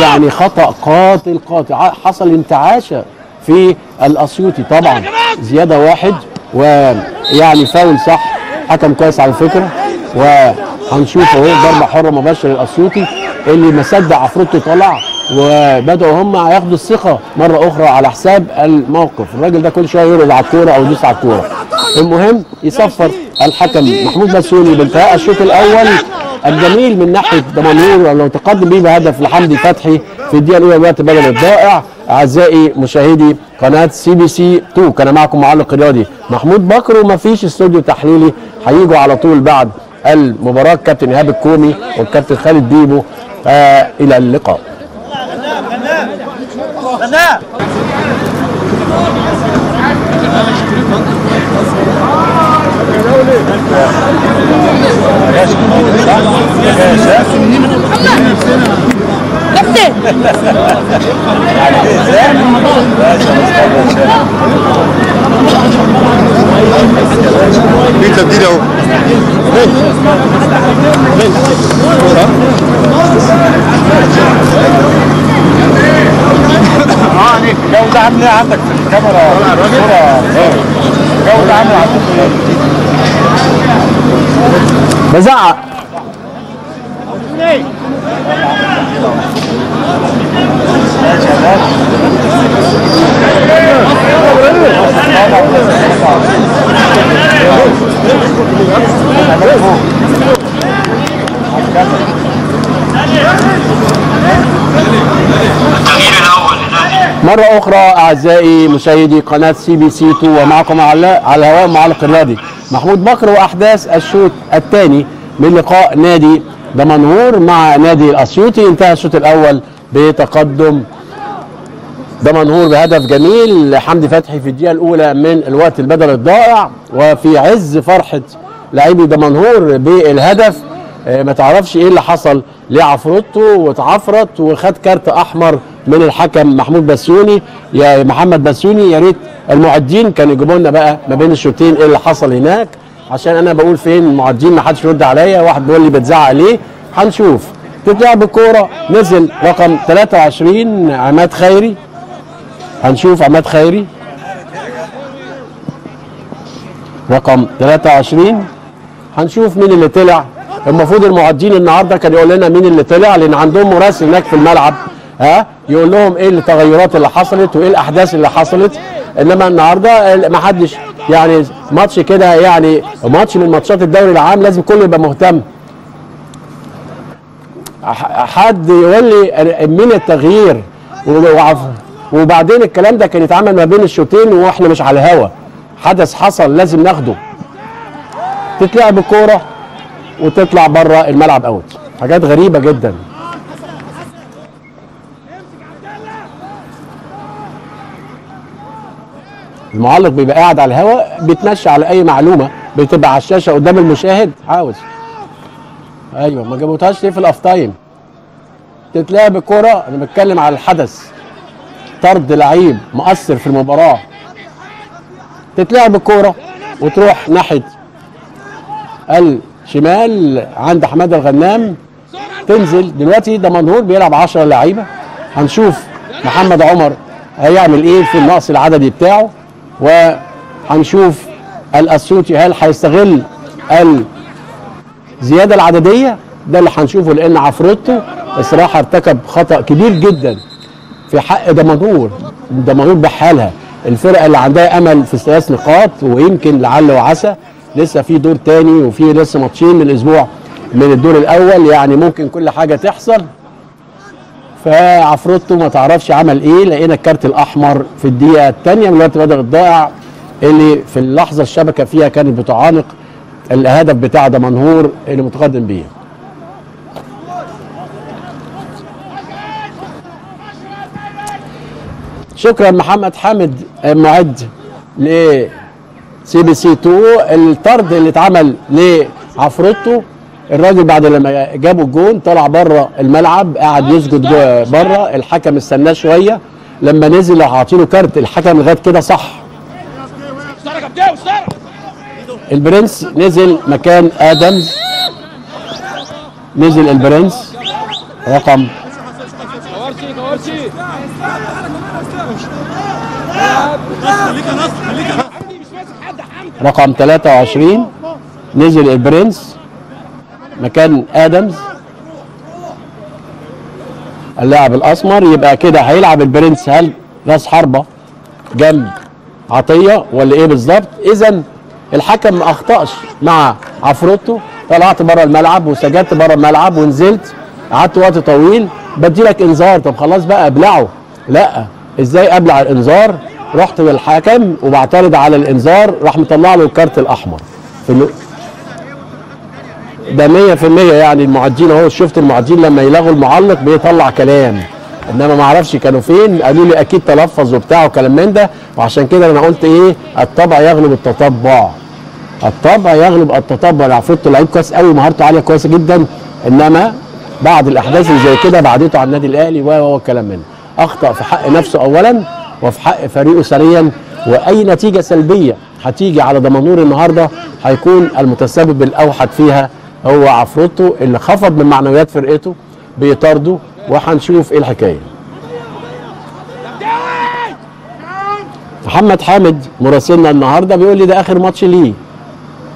يعني خطا قاتل قاتل، حصل انتعاشه في الاسيوطي. طبعا زياده واحد، ويعني فاول صح، حكم كويس على فكره. وهنشوف اهو ضربه حره مباشره للاسيوطي اللي ما صدق عفروتو طلع، وبداوا هم ياخدوا الثقه مره اخرى على حساب الموقف. الراجل ده كل شويه يرد على الكوره او يدوس على الكوره. المهم يصفر الحكم محمود مسؤولي بانتهاء الشوط الاول الجميل من ناحيه دمنهور لو تقدم بيه بهدف لحمدي فتحي في الدقيقه الاولى الوقت بدل الضائع. اعزائي مشاهدي قناه سي بي سي اتنين، كان معكم معلق رياضي محمود بكر، ومفيش استوديو تحليلي هيجوا على طول بعد المباراه كابتن ايهاب الكومي والكابتن خالد بيبو. آه الى اللقاء. جودة عاملة عندك في الكاميرا صورة جودة عاملة عندك في بزعق. مرة أخرى أعزائي مشاهدي قناة سي بي سي اتنين، ومعكم على على الهواء معلق الرياضي محمود بكر، وأحداث الشوط الثاني من لقاء نادي دمنهور مع نادي الأسيوطي. انتهى الشوط الأول بتقدم دمنهور بهدف جميل لحمدي فتحي في الدقيقة الأولى من الوقت البدل الضائع، وفي عز فرحة لاعبي دمنهور بالهدف ما تعرفش ايه اللي حصل لعفرته واتعفرت وخد كارت احمر من الحكم محمود بسيوني. يا محمد بسيوني يا ريت المعدين كانوا يجيبوا لنا بقى ما بين الشوطين ايه اللي حصل هناك، عشان انا بقول فين المعدين ما حدش يرد عليا، واحد بيقول لي بتزعق ليه. هنشوف تتلعب الكوره، نزل رقم ثلاثة وعشرين عماد خيري. هنشوف عماد خيري رقم ثلاثة وعشرين، هنشوف مين اللي طلع. المفروض المعدين النهارده كان يقول لنا مين اللي طلع، لان عندهم مراسل هناك في الملعب ها يقول لهم ايه التغيرات اللي حصلت وايه الاحداث اللي حصلت. انما النهارده ما حدش، يعني ماتش كده، يعني ماتش من ماتشات الدوري العام لازم كله يبقى مهتم. حد يقول لي مين التغيير. وبعدين الكلام ده كان يتعمل ما بين الشوطين واحنا مش على الهوا، حدث حصل لازم ناخده. تتلعب الكوره وتطلع بره الملعب اوت، حاجات غريبه جدا. المعلق بيبقى قاعد على الهواء بيتمشى على اي معلومه بتبقى على الشاشه قدام المشاهد. عاوز ايوه ما جابوتهاش ليه في الاف تايم؟ تتلعب الكوره، انا بتكلم على الحدث، طرد لعيب مؤثر في المباراه. تتلعب الكوره وتروح ناحيه شمال عند حماده الغنام، تنزل دلوقتي دمنهور بيلعب عشرة لعيبه. هنشوف محمد عمر هيعمل ايه في النقص العددي بتاعه، وهنشوف الاسيوطي هل هيستغل الزياده العدديه، ده اللي هنشوفه. لان عفروتو الصراحه ارتكب خطا كبير جدا في حق دمنهور. دمنهور بحالها الفرقه اللي عندها امل في ثلاث نقاط، ويمكن لعل وعسى لسه في دور تاني وفي لسه ماتشين من الاسبوع من الدور الاول، يعني ممكن كل حاجه تحصل. فعفروتو ما تعرفش عمل ايه، لقينا الكارت الاحمر في الدقيقه الثانيه من الوقت بدل الضائع، اللي في اللحظه الشبكه فيها كانت بتعانق الهدف بتاع دمنهور اللي متقدم بيه. شكرا محمد حامد معد ل سي بي سي اتنين. الطرد اللي اتعمل لعفروتو، الراجل بعد لما جابوا الجون طلع بره الملعب قعد يسجد بره، الحكم استناه شويه، لما نزل عاطيله كارت. الحكم غاد كده صح، البرنس نزل مكان ادمز، نزل البرنس رقم رقم ثلاثة وعشرين، نزل البرنس مكان ادمز اللاعب الاسمر. يبقى كده هيلعب البرنس، هل راس حربه جنب عطيه ولا ايه بالظبط؟ اذا الحكم ما اخطاش مع عفروتو، طلعت بره الملعب وسجدت بره الملعب ونزلت قعدت وقت طويل، بديلك انذار، طب خلاص بقى ابلعه. لا، ازاي ابلع الانذار؟ رحت للحكم وبعترض على الانذار، راح مطلع له الكارت الاحمر. في ده مية في المية يعني المعدين اهو، شفت المعدين لما يلغوا المعلق بيطلع كلام، انما ما اعرفش كانوا فين، قالوا لي اكيد تلفظ وبتاع وكلام من ده، وعشان كده انا قلت ايه، الطبع يغلب التطبع. الطبع يغلب التطبع، عفوت لعيب كويس قوي، مهارته عاليه كويسه جدا، انما بعد الاحداث اللي زي كده بعدته على النادي الاهلي وهو الكلام منه. اخطا في حق نفسه اولا وفي حق فريقه ثانيا، واي نتيجه سلبيه هتيجي على دمنهور النهارده هيكون المتسبب الاوحد فيها هو عفروتو اللي خفض من معنويات فرقته بيطارده، وهنشوف ايه الحكايه. محمد حامد مراسلنا النهارده بيقول لي ده اخر ماتش ليه،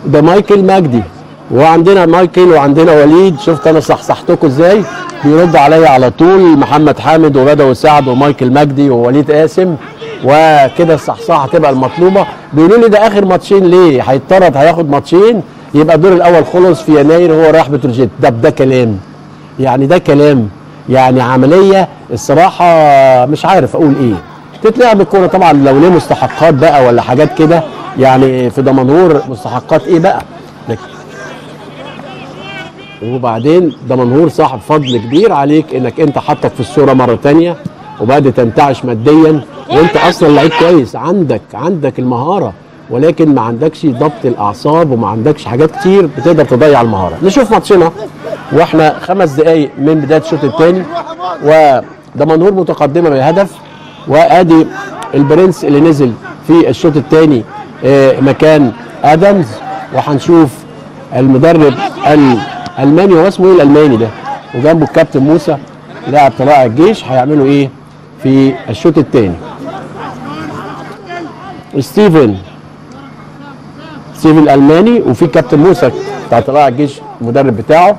ده مايكل مجدي، وعندنا مايكل وعندنا وليد، شفت انا صحصحتكم ازاي؟ بيرد عليا على طول محمد حامد وبدوي سعد ومايكل مجدي ووليد قاسم، وكده الصحصحه هتبقى المطلوبه. بيقولوا لي ده اخر ماتشين ليه، هيتطرد هياخد ماتشين، يبقى الدور الاول خلص في يناير هو رايح بتروجيت. ده ده كلام يعني، ده كلام يعني، عمليه الصراحه مش عارف اقول ايه. تتلعب الكوره طبعا لو ليه مستحقات بقى ولا حاجات كده يعني، في دمنهور مستحقات ايه بقى؟ وبعدين دمنهور صاحب فضل كبير عليك انك انت حطك في الصوره مره ثانيه وبعد تنتعش ماديا، وانت اصلا لعيب كويس، عندك عندك المهاره، ولكن ما عندكش ضبط الاعصاب وما عندكش حاجات كتير بتقدر تضيع المهاره. نشوف ماتشنا واحنا خمس دقائق من بدايه الشوط الثاني، ودمنهور متقدمه بهدف، وادي البرنس اللي نزل في الشوط الثاني مكان ادمز، وهنشوف المدرب الالماني، هو اسمه ايه الالماني ده؟ وجنبه الكابتن موسى لاعب طلائع الجيش، هيعملوا ايه في الشوط الثاني. ستيفن ستيفن الالماني وفي كابتن موسى بتاع طلائع الجيش المدرب بتاعه.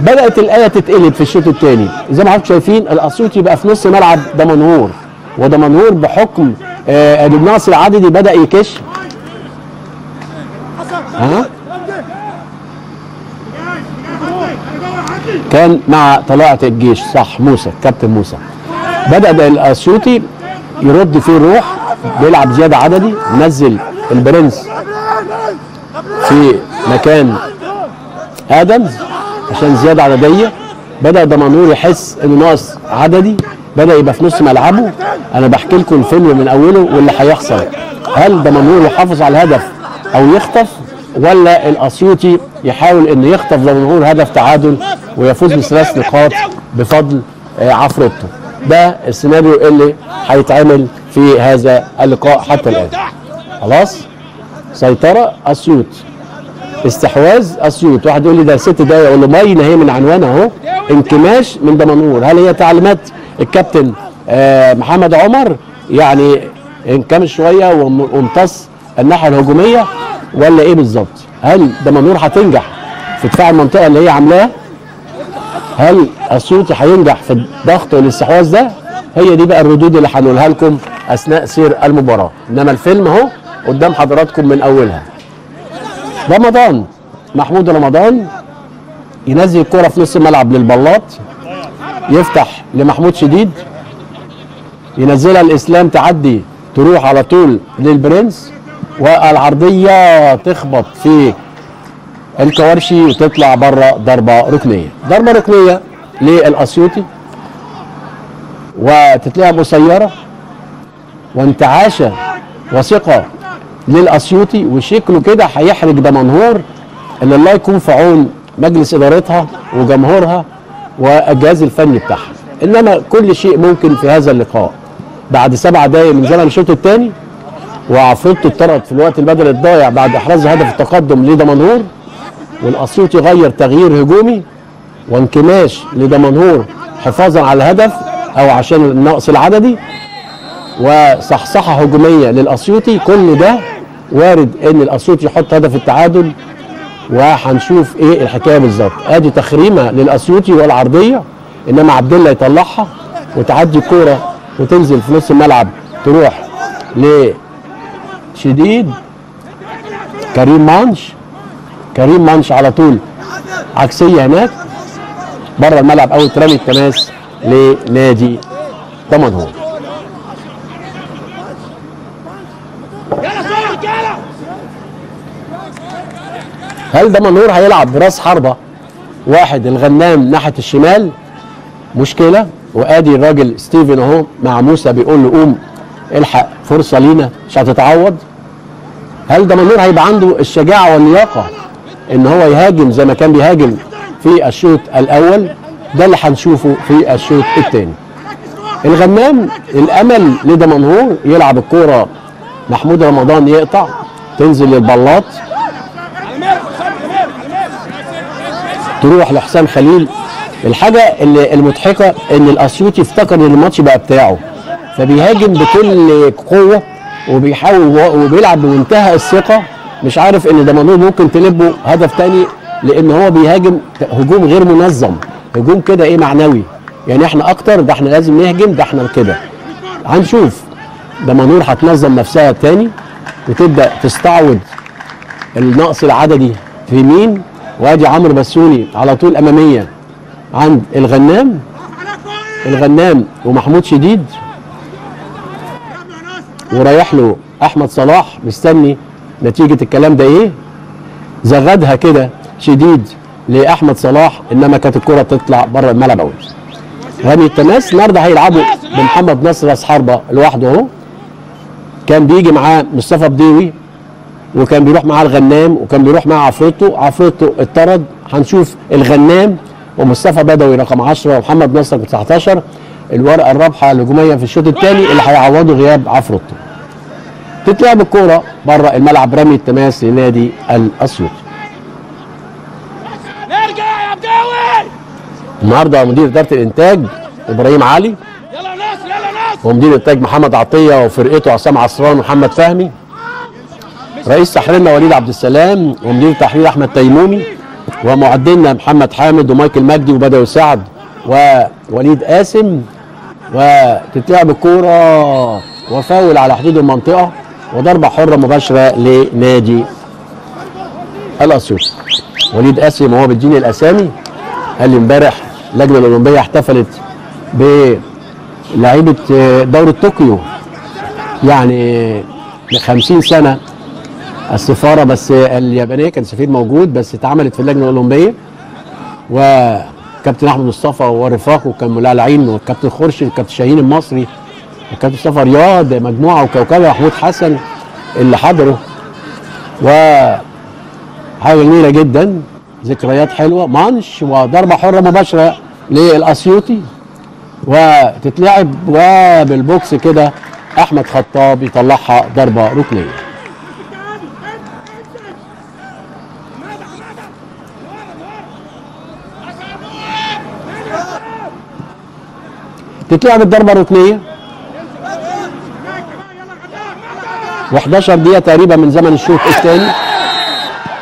بدات الايه تتقلب في الشوط الثاني، زي ما حضرتك شايفين الاسيوطي بقى في نص ملعب دمنهور، ودمنهور بحكم ابو الناصر العددي بدا يكش. ها؟ كان مع طلائع الجيش صح، موسى كابتن موسى. بدا الاسيوطي يرد فيه الروح، بيلعب زياده عددي، نزل البرنس في مكان ادمز عشان زياده عدديه. بدا دمنهور يحس انه ناقص عددي، بدا يبقى في نص ملعبه. انا بحكي لكم الفيلم من اوله واللي هيحصل، هل دمنهور يحافظ على الهدف او يخطف، ولا الاسيوطي يحاول انه يخطف دمنهور هدف تعادل ويفوز بثلاث نقاط بفضل عفروتو. ده السيناريو اللي هيتعمل في هذا اللقاء حتى الان. خلاص، سيطره اسيوط، استحواذ اسيوط. واحد يقول لي ده ست دقايق، اقول له باينه هي من عنوانها اهو، انكماش من دمنهور. هل هي تعليمات الكابتن آه محمد عمر يعني انكمش شويه وامتص الناحيه الهجوميه، ولا ايه بالظبط؟ هل دمنهور هتنجح في دفاع المنطقه اللي هي عاملاه؟ هل اسيوطي هينجح في الضغط والاستحواذ ده؟ هي دي بقى الردود اللي هنقولها لكم اثناء سير المباراه، انما الفيلم اهو قدام حضراتكم من اولها. رمضان محمود رمضان ينزل الكرة في نص الملعب للبلاط، يفتح لمحمود شديد، ينزلها الاسلام تعدي تروح على طول للبرنس، والعرضيه تخبط في الكوارشي وتطلع بره، ضربه ركنيه، ضربه ركنيه للاسيوطي، وتتلعب قصيره وانتعاشه وثقه للاسيوطي، وشكله كده هيحرج دمنهور اللي الله يكون في عون مجلس ادارتها وجمهورها والجهاز الفني بتاعها. انما كل شيء ممكن في هذا اللقاء. بعد سبع دقايق من زمن الشوط الثاني، وعفروتو اتطرد في الوقت البدل الضايع بعد احراز هدف التقدم لدمنهور، والاسيوطي غير تغيير هجومي وانكماش لدمنهور حفاظا على الهدف او عشان النقص العددي، وصحصحه هجوميه للاسيوطي. كل ده وارد ان الاسيوطي يحط هدف التعادل، وهنشوف ايه الحكايه بالظبط. ادي تخريمه للاسيوطي والعرضيه، انما عبد الله يطلعها وتعدي الكوره وتنزل في نص الملعب تروح لشديد كريم مانش. كريم منش على طول عكسيه هناك بره الملعب اول ترمي التماس لنادي دمنهور. هل دمنهور هيلعب براس حربه واحد الغنام ناحيه الشمال؟ مشكله. وادي الراجل ستيفن اهو مع موسى بيقول له قوم الحق فرصه لينا مش هتتعوض. هل دمنهور هيبقى عنده الشجاعه واللياقه ان هو يهاجم زي ما كان بيهاجم في الشوط الاول؟ ده اللي هنشوفه في الشوط الثاني. الغمام الامل لدمنهور يلعب الكوره، محمود رمضان يقطع، تنزل للبلاط تروح لحسام خليل. الحاجه اللي المضحكه ان الاسيوطي افتكر ان الماتش بقى بتاعه فبيهاجم بكل قوه وبيحاول وبيلعب بمنتهى الثقه، مش عارف ان دمنهور ممكن تلبه هدف ثاني لان هو بيهاجم هجوم غير منظم، هجوم كده ايه معنوي، يعني احنا اكتر ده احنا لازم نهجم ده احنا كده. هنشوف دمنهور هتنظم نفسها تاني وتبدا تستعوض النقص العددي في مين. وادي عمرو بسيوني على طول اماميه عند الغنام، الغنام ومحمود شديد، ورايح له احمد صلاح مستني نتيجه الكلام ده ايه. زغدها كده شديد لاحمد صلاح انما كانت الكره تطلع بره الملعب قوي. رمي التماس النهارده هيلعبوا بمحمد نصر راس حربه لوحده اهو، كان بيجي معاه مصطفى بديوي وكان بيروح معاه الغنام وكان بيروح معاه عفروتو، عفروتو اتطرد. هنشوف الغنام ومصطفى بدوي رقم عشرة ومحمد نصر رقم تسعتاشر الورقه الرابحه الهجوميه في الشوط الثاني اللي هيعوضوا غياب عفروتو. تتلعب الكوره بره الملعب، رمي التماس لنادي الاسيوطي. النهارده مدير اداره الانتاج ابراهيم علي ومدير الانتاج محمد عطيه وفرقته عصام عصران ومحمد فهمي، رئيس تحريرنا وليد عبد السلام ومدير التحرير احمد تيمومي ومعدلنا محمد حامد ومايكل مجدي وبدوي سعد ووليد قاسم. وتتلعب الكوره وفاول على حدود المنطقه وضربه حره مباشره لنادي الاسيوطي. وليد قاسم وهو بيديني الاسامي قال لي امبارح اللجنه الاولمبيه احتفلت بلعيبه دوره طوكيو، يعني ل خمسين سنه السفاره بس اليابانيه كان سفير موجود بس اتعملت في اللجنه الاولمبيه، وكابتن احمد مصطفى ورفاقه كان ملاعين والكابتن خورشي والكابتن شاهين المصري والكابتن مصطفى رياض مجموعه وكوكبه محمود حسن اللي حضروا. وحاجه جميله جدا، ذكريات حلوه. مانش وضربه حره مباشره للاسيوطي وتتلعب وبالبوكس كده احمد خطاب يطلعها ضربه ركنيه. تتلعب الضربه الركنيه وحداشر دقيقه تقريبا من زمن الشوط الثاني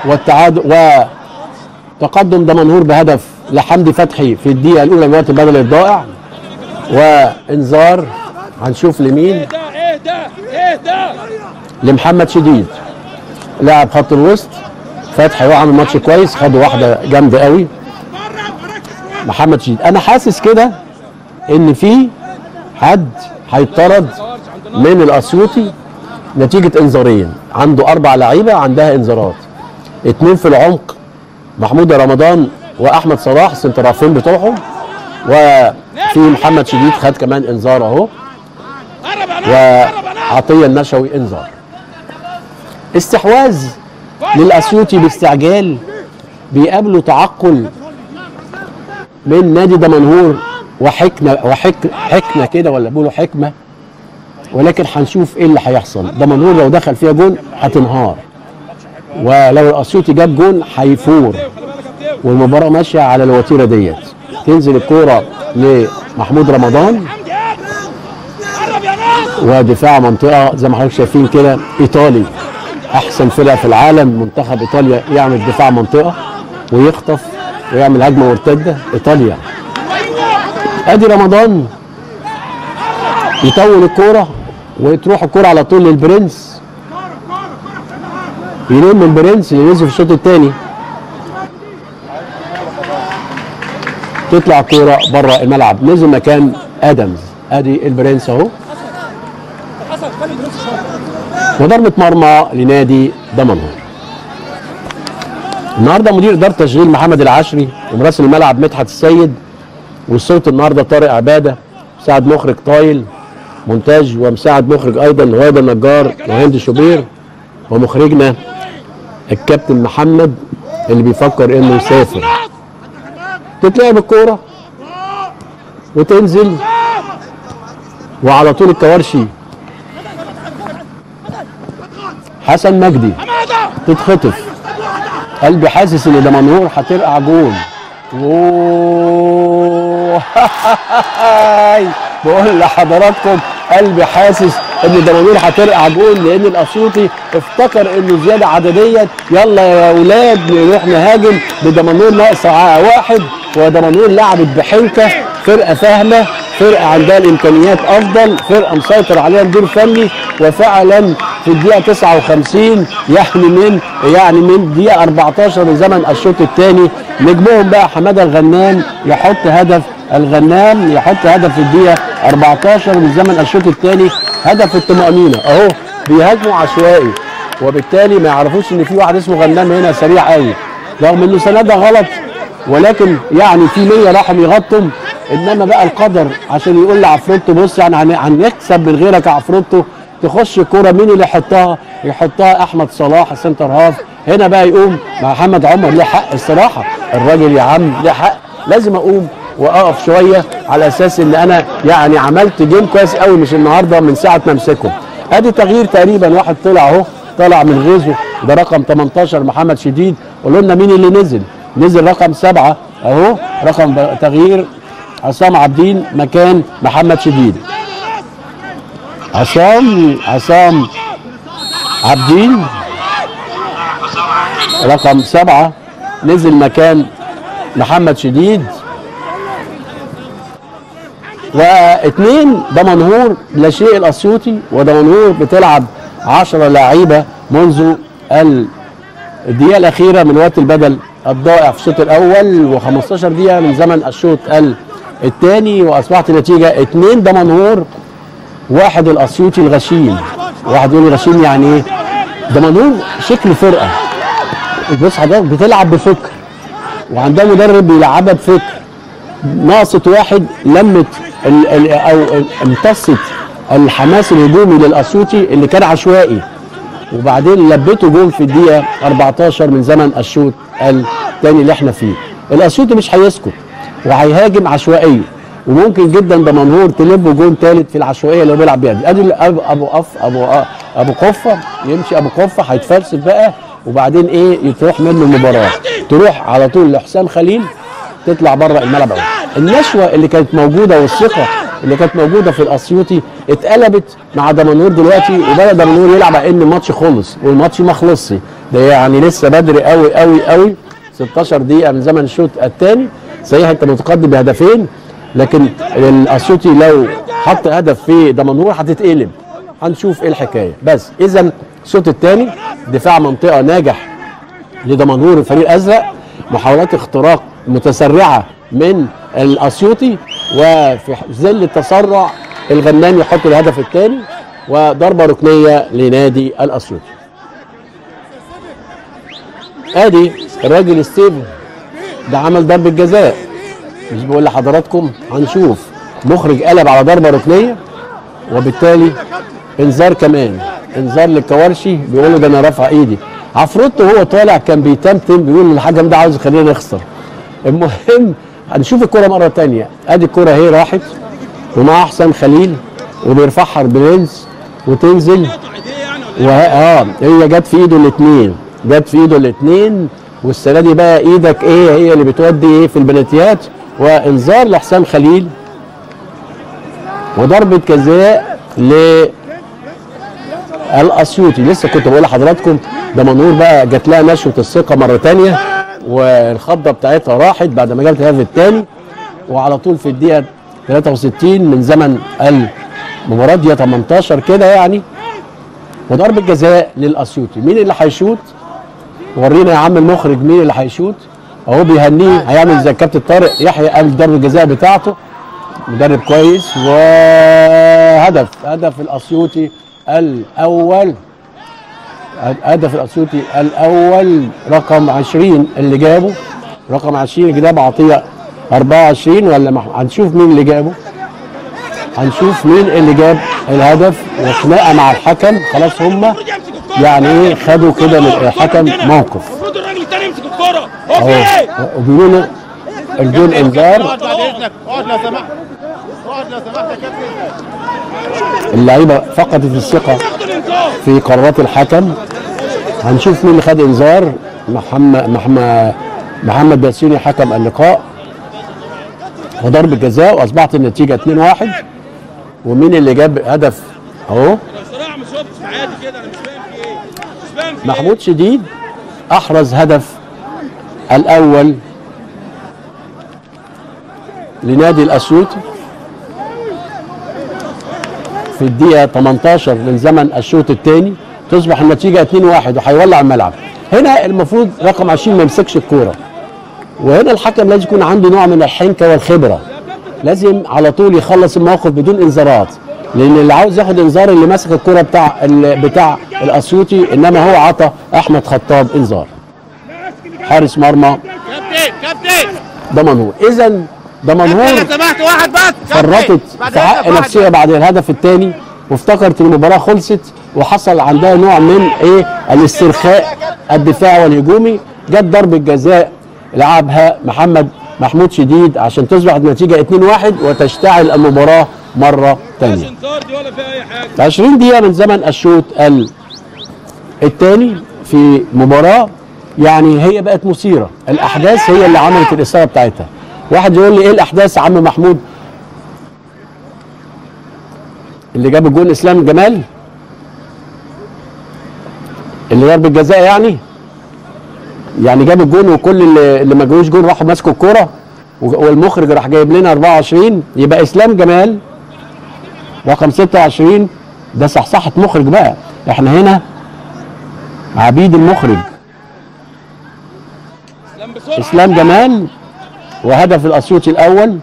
والتعادل و تقدم دمنهور بهدف لحمدي فتحي في الدقيقة الأولى من وقت البدل الضائع. وإنذار هنشوف لمين؟ لمحمد شديد لاعب خط الوسط. فتحي هو عامل ماتش كويس، خدوا واحدة جامدة قوي محمد شديد. أنا حاسس كده إن في حد هيطرد من الأسيوطي نتيجة إنذارين، عنده أربع لعيبة عندها إنذارات، اتنين في العمق محمود رمضان واحمد صلاح سنترافين بتوعهم، وفي محمد شديد خد كمان انذار اهو، وعطيه النشوي انذار. استحواذ للاسيوطي باستعجال، بيقابله تعقل من نادي دمنهور وحكمه وحكمه حكمه كده ولا بيقولوا حكمه، ولكن هنشوف ايه اللي هيحصل. دمنهور لو دخل فيها جون هتنهار، ولو الاسيوطي جاب جون هيفور، والمباراه ماشيه على الوتيره ديت. تنزل الكوره لمحمود رمضان ودفاع منطقه زي ما حضرتك شايفين كده، ايطالي احسن فرقه في العالم منتخب ايطاليا يعمل دفاع منطقه ويخطف ويعمل هجمه مرتده ايطاليا. ادي رمضان يطول الكوره وتروح الكوره على طول للبرنس، يلم البرنس اللي نزل في الشوط الثاني تطلع كوره بره الملعب، نزل مكان ادمز، ادي البرنس اهو، وضربه مرمى لنادي دمنهور. النهارده مدير اداره تشغيل محمد العشري، ومراسل الملعب مدحت السيد، والصوت النهارده طارق عباده، مساعد مخرج طايل مونتاج، ومساعد مخرج ايضا هايدا النجار وهند شوبير، ومخرجنا الكابتن محمد اللي بيفكر انه يسافر. تتلعب الكوره وتنزل وعلى طول الكوارشي حسن مجدي تتخطف. قلبي حاسس ان دمنهور هترقع جول. اوه بقول لحضراتكم قلبي حاسس ان دمنهور هترقع جول، لان الاسيوطي افتكر انه زياده عدديه. يلا يا اولاد نروح نهاجم، بدمنهور ناقص واحد، ودمنهور لعبت بحنكه، فرقه سهله، فرقه عندها الامكانيات افضل، فرقه مسيطر عليها مدير فني، وفعلا في الدقيقه تسعة وخمسين يعني من يعني من الدقيقه أربعتاشر من زمن الشوط الثاني، نجمهم بقى حماده الغنام يحط هدف، الغنام يحط هدف في الدقيقه أربعتاشر من زمن الشوط الثاني، هدف الطمأنينه اهو. بيهاجموا عشوائي وبالتالي ما يعرفوش ان في واحد اسمه غنام هنا سريع قوي، رغم انه سندها غلط، ولكن يعني في مية راحوا يغطوا. انما بقى القدر عشان يقول لعفروتو بص يعني هنكسب من غيرك يا عفروتو، تخش الكوره مين اللي يحطها؟ يحطها احمد صلاح السنتر هاف. هنا بقى يقوم محمد عمر، ليه حق الصراحه الراجل يا عم، ليه حق، لازم اقوم واقف شويه على اساس ان انا يعني عملت جيم كويس قوي مش النهارده من ساعه ما امسكهم. ادي تغيير تقريبا، واحد طلع اهو، طلع من غيظه، ده رقم تمنتاشر محمد شديد. قولوا لنا مين اللي نزل؟ نزل رقم سبعه اهو، رقم تغيير عصام عابدين مكان محمد شديد. عصام عصام عابدين رقم سبعة نزل مكان محمد شديد. واثنين دمنهور لا شيء الاسيوطي، ودمنهور بتلعب عشرة لعيبه منذ الدقيقه الاخيره من وقت البدل الضائع في الشوط الاول، وخمستاشر دقيقه من زمن الشوط الثاني، واصبحت النتيجه اثنين دمنهور واحد الاسيوطي الغشيم. واحد يقول غشيم يعني ايه؟ دمنهور شكل فرقه، بص حضرتك بتلعب بفكر، وعندها مدرب بيلعبها بفكر. ناقصت واحد لمت ال ال او امتصت الحماس الهجومي للاسيوطي اللي كان عشوائي، وبعدين لبته جول في الدقيقه أربعتاشر من زمن الشوط الثاني اللي احنا فيه. الاسيوطي مش هيسكت وهيهاجم عشوائيه، وممكن جدا دمنهور تلبه جون ثالث في العشوائيه اللي بيلعب بيها. ادي ابو ابو ابو ابو قفه يمشي، ابو قفه هيتفلسف بقى، وبعدين ايه يتروح منه المباراه، تروح على طول لحسام خليل، تطلع بره الملعب اهو. النشوه اللي كانت موجوده والثقه اللي كانت موجوده في الاسيوطي اتقلبت مع دمنهور دلوقتي، وبدا دمنهور يلعب على ان الماتش خلص، والماتش ما خلصش، ده يعني لسه بدري قوي قوي قوي. ستاشر دقيقه من زمن الشوط الثاني، صحيح انت متقدم بهدفين، لكن الاسيوطي لو حط هدف في دمنهور هتتقلب، هنشوف ايه الحكايه. بس اذا الشوط الثاني دفاع منطقه ناجح لدمنهور الفريق الازرق، محاولات اختراق متسرعه من الاسيوطي، وفي ظل التسرع الغنام يحط الهدف الثاني، وضربه ركنيه لنادي الاسيوطي. ادي الراجل ستيفن ده عمل ضربه جزاء، مش بقول لحضراتكم هنشوف مخرج قلب على ضربه ركنيه، وبالتالي انذار كمان، انذار للكوارشي، بيقول له ده انا رافع ايدي. عفروتو هو طالع كان بيتمتم بيقول الحكم ده عاوز يخلينا نخسر. المهم هنشوف الكوره مره ثانيه، ادي الكوره اهي راحت ومع حسام خليل، وبيرفعها البرنس وتنزل، اه هي جت في ايده الاثنين، جت في ايده الاثنين، والسنه دي بقى ايدك ايه هي اللي بتودي ايه في البنالتيات. وانذار لحسام خليل، وضربه جزاء للاسيوطي. لسه كنت بقول لحضراتكم دمنهور بقى جات لها نشوه الثقه مره ثانيه، والخضه بتاعتها راحت بعد ما جابت الهدف الثاني، وعلى طول في الدقيقه تلاتة وستين من زمن المباراه، دقيقه تمنتاشر كده يعني، وضربه جزاء للاسيوطي. مين اللي هيشوط؟ ورينا يا عم المخرج مين اللي هيشوط. اهو بيهنيه، هيعمل زي كابتن طارق يحيى قال ضربه الجزاء بتاعته، مدرب كويس. وهدف هدف الاسيوطي الاول، هدف الاسيوطي الاول رقم عشرين اللي جابه، رقم عشرين جناب عطيه أربعة وعشرين ولا مح... هنشوف مين اللي جابه، هنشوف مين اللي جاب الهدف. وخناقه مع الحكم، خلاص هم يعني ايه خدوا كده من الحكم موقف. المفروض الراجل التاني يمسك الكوره، هو في ايه؟ وبيقولوا لنا الجول انذار. اقعد بعد اذنك، اقعد لو سمحت، اقعد لو سمحت يا كابتن. اللعيبه فقدت الثقه في قرارات الحكم. هنشوف مين اللي خد انذار. محمد محمد محمد باسيوني حكم اللقاء وضرب الجزاء، واصبحت النتيجه اتنين واحد. ومين اللي جاب هدف اهو؟ محمود شديد احرز هدف الاول لنادي الاسيوطي في الدقيقه تمنتاشر من زمن الشوط الثاني، تصبح النتيجه اتنين واحد وهيولع الملعب. هنا المفروض رقم عشرين ما يمسكش الكوره، وهنا الحكم لازم يكون عنده نوع من الحنكه والخبره، لازم على طول يخلص الموقف بدون انذارات، لان اللي عاوز ياخد انذار اللي ماسك الكوره بتاع بتاع الاسيوطي، انما هو عطى احمد خطاب انذار. حارس مرمى كابتن كابتن دمنهور، اذا دمنهور فرطت في حق نفسها بعد الهدف الثاني وافتكرت المباراه خلصت، وحصل عندها نوع من ايه الاسترخاء الدفاعي والهجومي. جت ضربه جزاء لعبها محمد محمود شديد عشان تصبح النتيجه اتنين واحد وتشتعل المباراه مره ثانيه. عشرين دقيقه من زمن الشوط الثاني في مباراه يعني هي بقت مثيره، الاحداث هي اللي عملت الاثاره بتاعتها. واحد يقول لي ايه الاحداث يا عم محمود؟ اللي جاب الجول اسلام جمال اللي ضرب الجزاء، يعني يعني جاب الجون وكل اللي, اللي ما جوش جون راحوا ماسكوا الكوره، والمخرج راح جايب لنا أربعة وعشرين. يبقى اسلام جمال رقم ستة وعشرين ده صحصحه مخرج بقى، احنا هنا عبيد المخرج اسلام جمال. وهدف الاسيوطي الاول،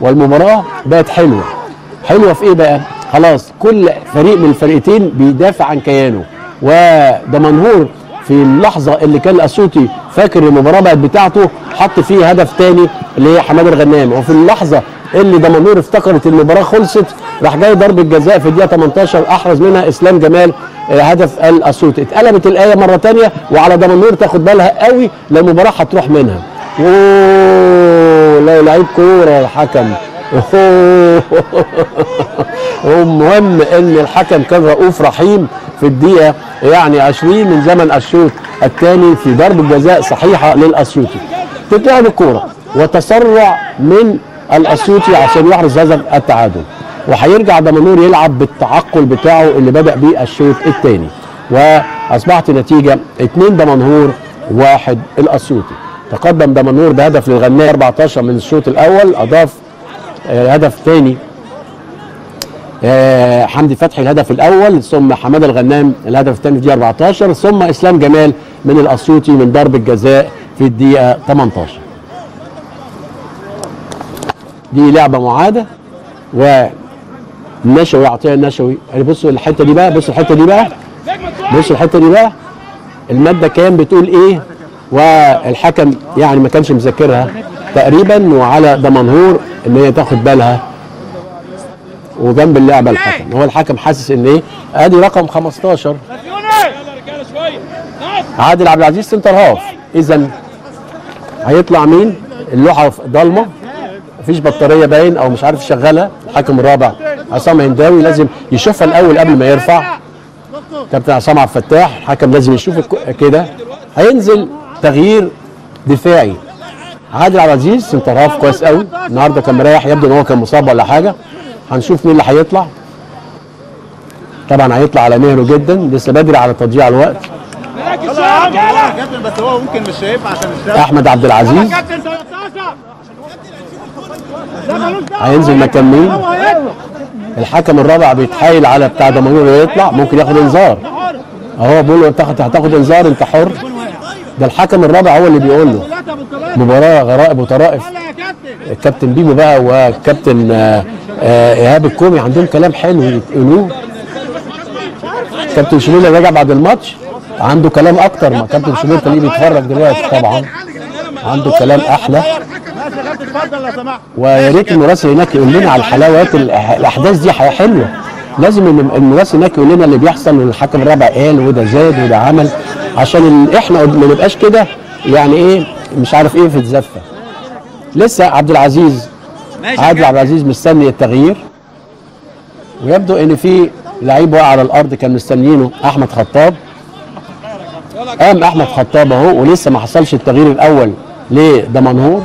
والمباراه بقت حلوه. حلوه في ايه بقى؟ خلاص كل فريق من الفرقتين بيدافع عن كيانه، ودمنهور في اللحظه اللي كان الاسيوطي فاكر المباراه بقت بتاعته حط فيه هدف ثاني اللي هي حماد الغنام، وفي اللحظه اللي دمنهور افتكرت المباراه خلصت راح جاي ضربه جزاء في الدقيقه تمنتاشر احرز منها اسلام جمال هدف الاسيوطي. اتقلبت الايه مره ثانيه، وعلى دمنهور تاخد بالها قوي لان المباراه هتروح منها. اوه لو لعيب كوره يا حكم. المهم ان الحكم كان رؤوف رحيم في الدقيقه يعني عشرين من زمن الشوط الثاني في ضربه جزاء صحيحه للاسيوطي. تتلعب الكوره وتسرع من الاسيوطي عشان يحرز هدف التعادل، وهيرجع دمنهور يلعب بالتعقل بتاعه اللي بدا بيه الشوط الثاني، واصبحت نتيجه اتنين دمنهور واحد الاسيوطي. تقدم دمنهور بهدف للغناء أربعتاشر من الشوط الاول، اضاف هدف ثاني آه حمدي فتحي الهدف الاول، ثم حماده الغنام الهدف الثاني في الدقيقه أربعتاشر، ثم اسلام جمال من الاسيوطي من ضربه جزاء في الدقيقه تمنتاشر. دي لعبه معاده، والنشوي يعطيها النشوي. بصوا الحته دي بقى، بصوا الحته دي بقى، بصوا الحته دي بقى، الماده كام بتقول ايه، والحكم يعني ما كانش مذاكرها تقريبا، وعلى دمنهور ان هي تاخد بالها وجنب اللعبه الحكم، هو الحكم حاسس ان ايه؟ ادي رقم خمستاشر عادل عبد العزيز سنتر هاف. اذا هيطلع مين؟ اللوحه ضلمه مفيش بطاريه باين او مش عارف يشغلها. الحكم الرابع عصام هنداوي لازم يشوفها الاول قبل ما يرفع. كابتن عصام عبد الفتاح الحكم لازم يشوف كده. هينزل تغيير دفاعي، عادل عبد العزيز سنتر هاف كويس قوي النهارده، كان مريح، يبدو ان هو كان مصاب ولا حاجه. هنشوف مين اللي هيطلع. طبعا هيطلع على مهله جدا، لسه بدري على تضييع الوقت. بس هو ممكن مش شايفها عشان احمد عبد العزيز هينزل مكان مين؟ الحكم الرابع بيتحايل على بتاع دمنهور ويطلع، ممكن ياخد انذار اهو، بيقول له انت هتاخد انذار انت حر. ده الحكم الرابع هو اللي بيقول له. مباراه غرائب وطرائف. الكابتن بيبو بقى والكابتن ايهاب الكومي عندهم كلام حلو يتقولوه. كابتن شميل راجع بعد الماتش عنده كلام اكتر. ما كابتن شميل تلاقيه بيتفرج دلوقتي طبعا عنده كلام احلى. ويا ريت المراسل هناك يقول لنا على الحلاوات الاحداث دي حلوه. لازم المراسل هناك يقول لنا اللي بيحصل والحكم الرابع قال وده زاد وده عمل، عشان احنا ما نبقاش كده يعني ايه مش عارف ايه في الزفه. لسه عبد العزيز عادل عبد العزيز مستني التغيير، ويبدو ان في لعيب وقع على الارض كان مستنيينه احمد خطاب. قام احمد خطاب اهو ولسه ما حصلش التغيير الاول لدمنهور،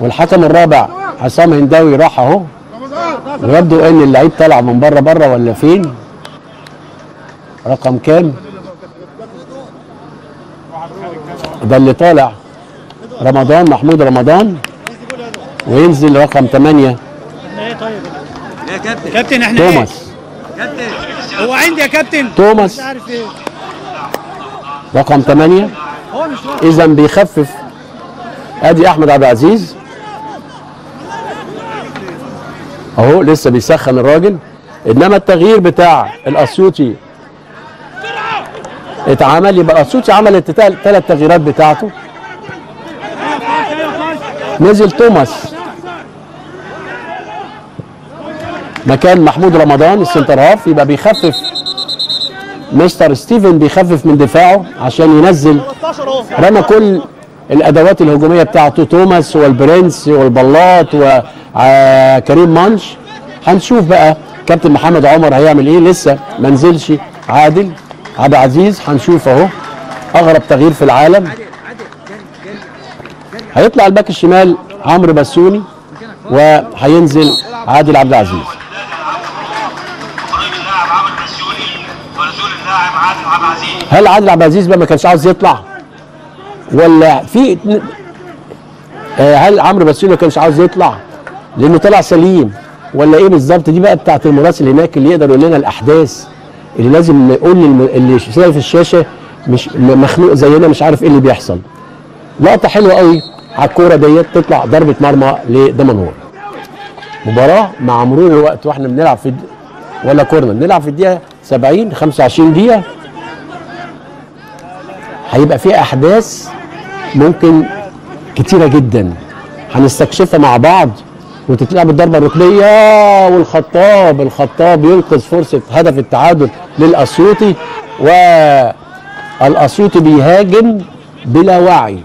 والحكم الرابع حسام هنداوي راح اهو. ويبدو ان اللعيب طلع من بره بره ولا فين؟ رقم كام؟ ده اللي طالع رمضان محمود رمضان، وينزل رقم ثمانية. احنا ايه طيب يا كابتن؟ كابتن احنا ايه؟ توماس. كابتن هو عندي يا كابتن توماس مش عارف ايه رقم ثمانية. اذا بيخفف. ادي احمد عبد العزيز اهو لسه بيسخن الراجل، انما التغيير بتاع الاسيوطي اتعمل. يبقى الاسيوطي عمل الثلاث تغييرات بتاعته. نزل توماس مكان محمود رمضان السنتر هاف، يبقى بيخفف مستر ستيفن، بيخفف من دفاعه عشان ينزل. رمى كل الادوات الهجوميه بتاعته توماس والبرنس والبلاط وكريم مانش. هنشوف بقى كابتن محمد عمر هيعمل ايه. لسه ما نزلش عادل عبد العزيز. هنشوف اهو اغرب تغيير في العالم. هيطلع الباك الشمال عمرو بسوني وهينزل عادل عبد العزيز. هل عادل عبد العزيز بقى ما كانش عاوز يطلع ولا في هل عمرو بسوني ما كانش عاوز يطلع لانه طلع سليم ولا ايه بالظبط؟ دي بقى بتاعت المراسل هناك اللي يقدر يقول لنا الاحداث، اللي لازم نقول اللي شايف الشاشه مش مخنوق زينا مش عارف ايه اللي بيحصل. لقطه حلوه قوي على الكوره ديت، تطلع ضربه مرمى لدمنهور. مباراه مع مرور الوقت واحنا بنلعب في ولا كورنر، بنلعب في الدقيقه سبعين خمسة وعشرين دقيقه. هيبقى فيها احداث ممكن كتيره جدا هنستكشفها مع بعض. وتتلعب الضربه الركنيه والخطاب الخطاب ينقذ فرصه هدف التعادل للاسيوطي، والاسيوطي بيهاجم بلا وعي،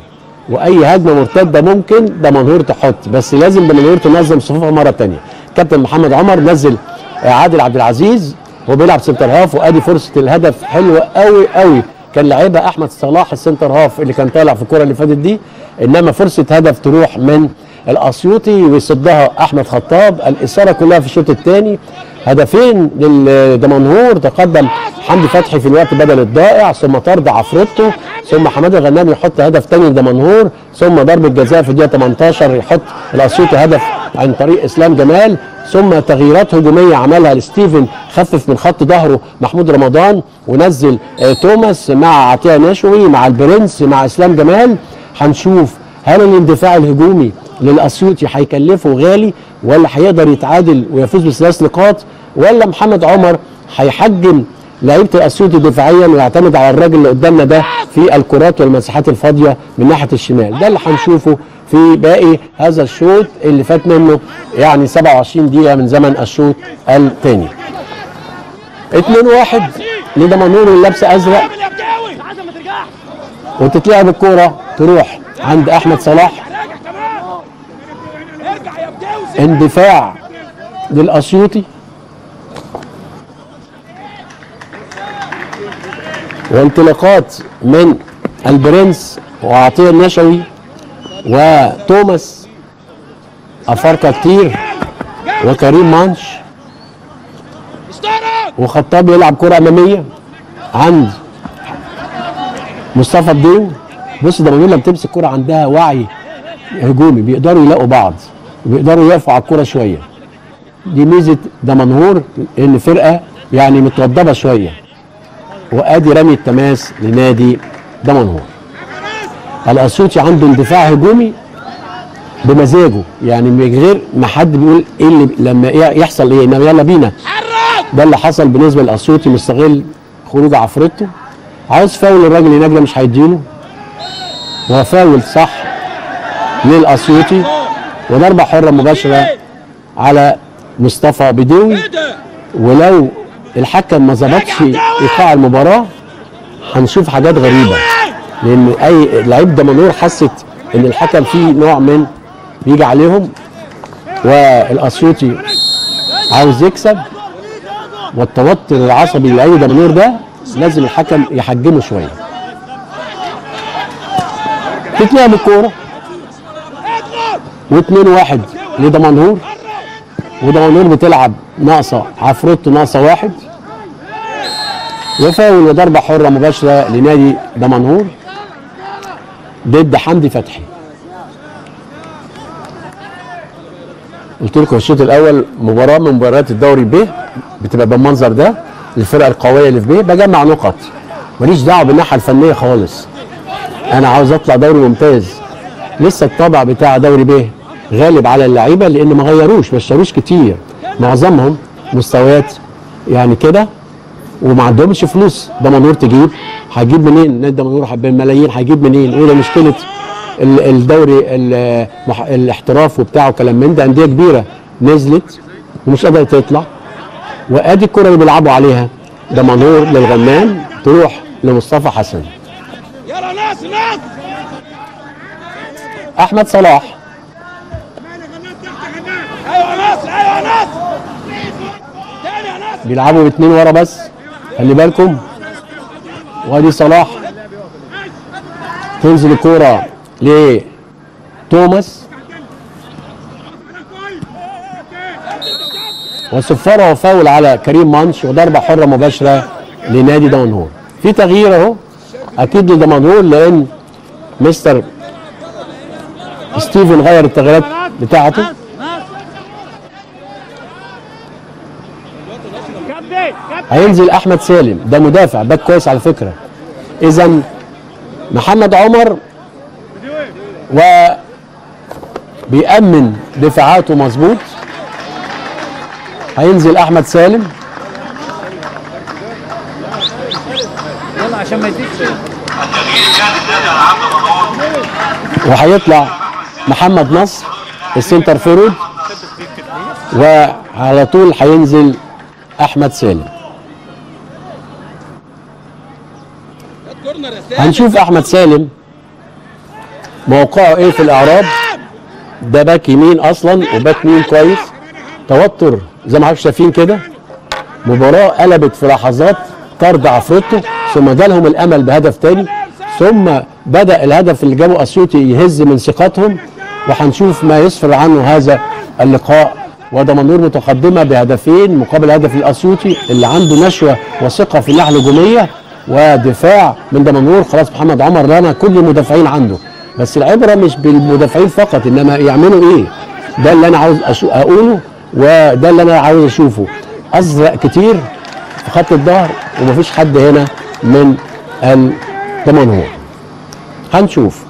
واي هجمه مرتده ممكن دمنهور تحط، بس لازم دمنهور تنظم صفوفها مره ثانيه. كابتن محمد عمر نزل عادل عبد العزيز وبيلعب سنتر هاف، وادي فرصه الهدف حلوه قوي قوي. كان لعيبها احمد صلاح السنتر هاف اللي كان طالع في الكوره اللي فاتت دي، انما فرصه هدف تروح من الاسيوطي ويصدها احمد خطاب. الاثاره كلها في الشوط الثاني. هدفين للدمنهور، تقدم حمدي فتحي في الوقت بدل الضائع، ثم طرد عفروتو، ثم حماده غنام يحط هدف ثاني لدمنهور، ثم ضربه جزاء في الدقيقه ثمانية عشر يحط الاسيوطي هدف عن طريق اسلام جمال. ثم تغييرات هجوميه عملها لستيفن، خفف من خط ظهره محمود رمضان ونزل توماس مع عطيه نشوي مع البرنس مع اسلام جمال. هنشوف هل الاندفاع الهجومي للاسيوطي هيكلفه غالي ولا هيقدر يتعادل ويفوز بثلاث نقاط، ولا محمد عمر هيحجم لعيبه الاسيوطي دفاعيا ويعتمد على الراجل اللي قدامنا ده في الكرات والمساحات الفاضيه من ناحيه الشمال. ده اللي هنشوفه في باقي هذا الشوط اللي فات منه يعني سبعة وعشرين دقيقه من زمن الشوط الثاني. اتنين واحد لدمنهور واللبس ازرق، وتتلعب الكوره تروح عند احمد صلاح. اندفاع للاسيوطي وانطلاقات من البرنس وعطيه النشوي وتوماس افارقه كتير وكريم مانش وخطاب يلعب كره اماميه عند مصطفى الدين. بص دمنهور لما تمسك كرة عندها وعي هجومي بيقدروا يلاقوا بعض وبيقدروا يقفوا على الكرة شوية. دي ميزة دمنهور ان فرقة يعني متوضبة شوية. وادي رمي التماس لنادي دمنهور. الاسيوطي عنده اندفاع هجومي بمزاجه، يعني من غير ما حد بيقول ايه اللي لما يحصل ايه، انما يلا بينا. ده اللي حصل بالنسبه للاسيوطي، مستغل خروج عفرته، عاوز فاول الراجل هناك ده مش هيديله، وفاول صح للاسيوطي وضربه حره مباشره على مصطفى بدوي. ولو الحكم ما ظبطش ايقاع المباراه هنشوف حاجات غريبه، لان اي لعيب دمنهور حست ان الحكم فيه نوع من بيجي عليهم، والاسيوطي عاوز يكسب، والتوتر العصبي لاي دمنهور ده لازم الحكم يحجمه شويه. تتلعب الكوره واثنين واحد لدمنهور، ودمنهور بتلعب ناقصه عفروت ناقصه واحد، وفاول وضربه حره مباشره لنادي دمنهور ضد حمدي فتحي. قلت لكم الشوط الاول مباراه من مباريات الدوري ب بتبقى بالمنظر ده، الفرقه القويه اللي في ب بجمع نقط، ماليش دعوه بالناحيه الفنيه خالص، انا عاوز اطلع دوري ممتاز. لسه الطبع بتاع دوري ب غالب على اللعيبه، لان ما غيروش ما اشتروش كتير، معظمهم مستويات يعني كده وما عندهمش فلوس. دمنهور تجيب، هجيب منين؟ نادي دمنهور بملايين هجيب منين؟ ايه ده مشكله الدوري الاحتراف وبتاعه كلام من ده، انديه كبيره نزلت ومش قادره تطلع. وادي الكره اللي بيلعبوا عليها، دمنهور للغمام تروح لمصطفى حسن. يلا ناس ناس احمد صلاح، ايوه ناس ايوه ناس بيلعبوا باتنين ورا بس، خلي بالكم. وادي صلاح، تنزل الكوره لتوماس وصفاره وفاول على كريم منش وضربه حره مباشره لنادي دمنهور. في تغيير اهو اكيد لدمنهور، لان مستر ستيفن غير التغييرات بتاعته. هينزل احمد سالم، ده مدافع باك كويس على فكره. اذا محمد عمر و بيأمن دفاعاته مظبوط. هينزل احمد سالم، يلا عشان ما يديش، وهيطلع محمد نصر السنتر فورورد، وعلى طول هينزل احمد سالم. هنشوف احمد سالم موقعه ايه في الاعراب، ده باك يمين اصلا وباك يمين كويس. توتر زي ما حضرتك شايفين كده، مباراه قلبت في لحظات، طرد عفروتو ثم جالهم الامل بهدف تاني، ثم بدا الهدف اللي جابه اسيوطي يهز من ثقتهم، وهنشوف ما يسفر عنه هذا اللقاء. ودمنهور متقدمه بهدفين مقابل هدف الاسيوطي اللي عنده نشوه وثقه في الناحيه الهجوميه، ودفاع من دمنهور. خلاص محمد عمر لنا كل المدافعين عنده، بس العبره مش بالمدافعين فقط، انما يعملوا ايه. ده اللي انا عاوز اقوله، وده اللي انا عاوز اشوفه. ازرق كتير في خط الظهر ومفيش حد هنا من الدمنهور. هنشوف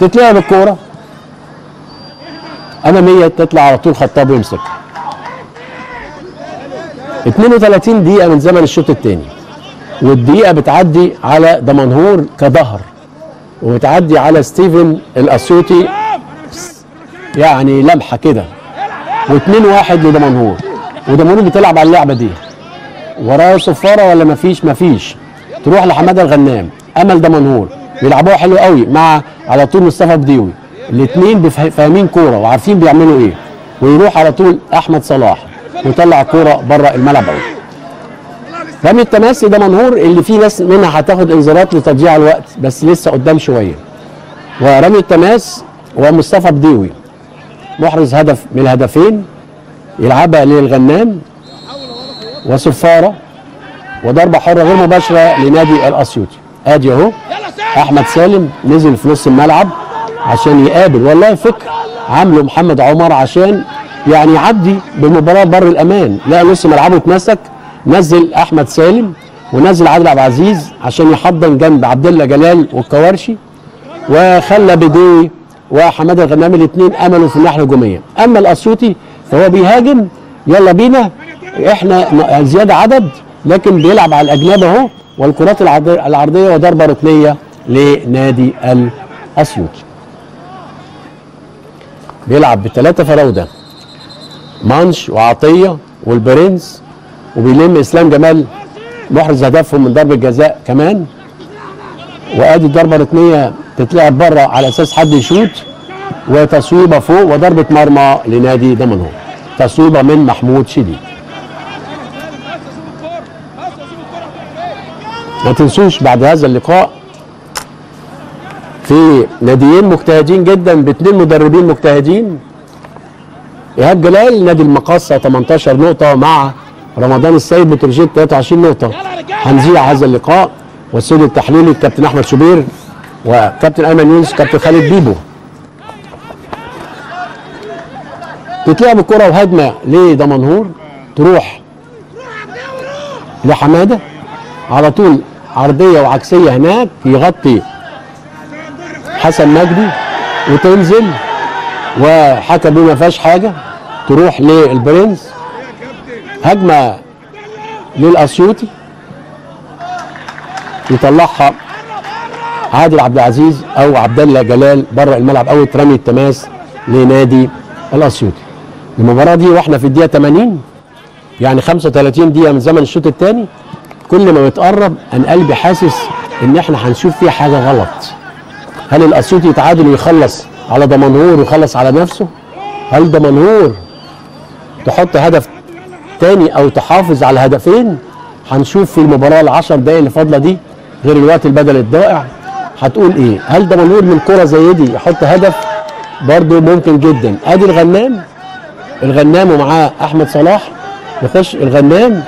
تتلعب الكوره اماميه، تطلع على طول خطاب ويمسكها. اثنين وثلاثين دقيقه من زمن الشوط الثاني، والدقيقه بتعدي على دمنهور كظهر، وبتعدي على ستيفن الاسيوطي يعني لمحه كده، واثنين واحد لدمنهور. ودمنهور بتلعب على اللعبه دي، وراه صفاره ولا مفيش؟ مفيش. تروح لحماده الغنام، امل دمنهور بيلعبوها حلو قوي مع على طول مصطفى بديوي، الاثنين فاهمين كوره وعارفين بيعملوا ايه. ويروح على طول احمد صلاح ويطلع كوره بره الملعب قوي. رمي التماس لدمنهور اللي فيه ناس منها هتاخد انذارات لتضييع الوقت، بس لسه قدام شويه. ورمي التماس ومصطفى بديوي محرز هدف من الهدفين، يلعبها للغنام وصفاره وضربه حره غير مباشره لنادي الاسيوطي. ادي اهو احمد سالم نزل في نص الملعب عشان يقابل، والله فكر عامله محمد عمر عشان يعني عدي بمباراه بر الامان، لقى نص ملعبه اتمسك، نزل احمد سالم ونزل عادل عبد العزيز عشان يحضن جنب عبد الله جلال والكوارشي، وخلى بدوي وحماده الغنامي الاثنين املوا في الناحيه الهجوميه. اما الاسيوطي فهو بيهاجم، يلا بينا احنا زياده عدد، لكن بيلعب على الاجناب اهو، والكرات العرضيه وضربه ركنيه لنادي الاسيوطي. بيلعب بثلاثه فراوده، مانش وعطيه والبرنس، وبيلم اسلام جمال محرز هدفهم من ضربه جزاء كمان، وادي الضربه الركنيه تتلعب بره على اساس حد يشوت، وتصويبه فوق وضربه مرمى لنادي دمنهور، تصويبه من محمود شديد. ما تنسوش بعد هذا اللقاء في ناديين مجتهدين جدا باثنين مدربين مجتهدين، ايهاب جلال نادي المقاصه ثمانية عشر نقطه مع رمضان السيد بترجيت ثلاثة وعشرين نقطه. هنذيع هذا اللقاء، والسيد التحليلي الكابتن احمد شوبير وكابتن ايمن يونس وكابتن خالد بيبو. تتلعب الكره وهجمه لدمنهور، تروح لحماده على طول عرضيه وعكسيه هناك، يغطي حسن مجدي وتنزل وحكى بيه ما فيهاش حاجه، تروح للبرنس، هجمه للاسيوطي يطلعها عادل عبد العزيز او عبد الله جلال بره الملعب، اول رمي التماس لنادي الاسيوطي. المباراه دي واحنا في الدقيقه ثمانين، يعني خمسة وثلاثين دقيقه من زمن الشوط الثاني، كل ما بتقرب انا قلبي حاسس ان احنا هنشوف فيها حاجه غلط. هل الاسيوطي يتعادل ويخلص على دمنهور ويخلص على نفسه؟ هل دمنهور تحط هدف ثاني او تحافظ على هدفين؟ هنشوف في المباراه العشر دقايق اللي فاضله دي غير الوقت البدل الضائع هتقول ايه. هل دمنهور من كره زي دي يحط هدف؟ برضه ممكن جدا. ادي الغنام، الغنام ومعاه احمد صلاح، يخش الغنام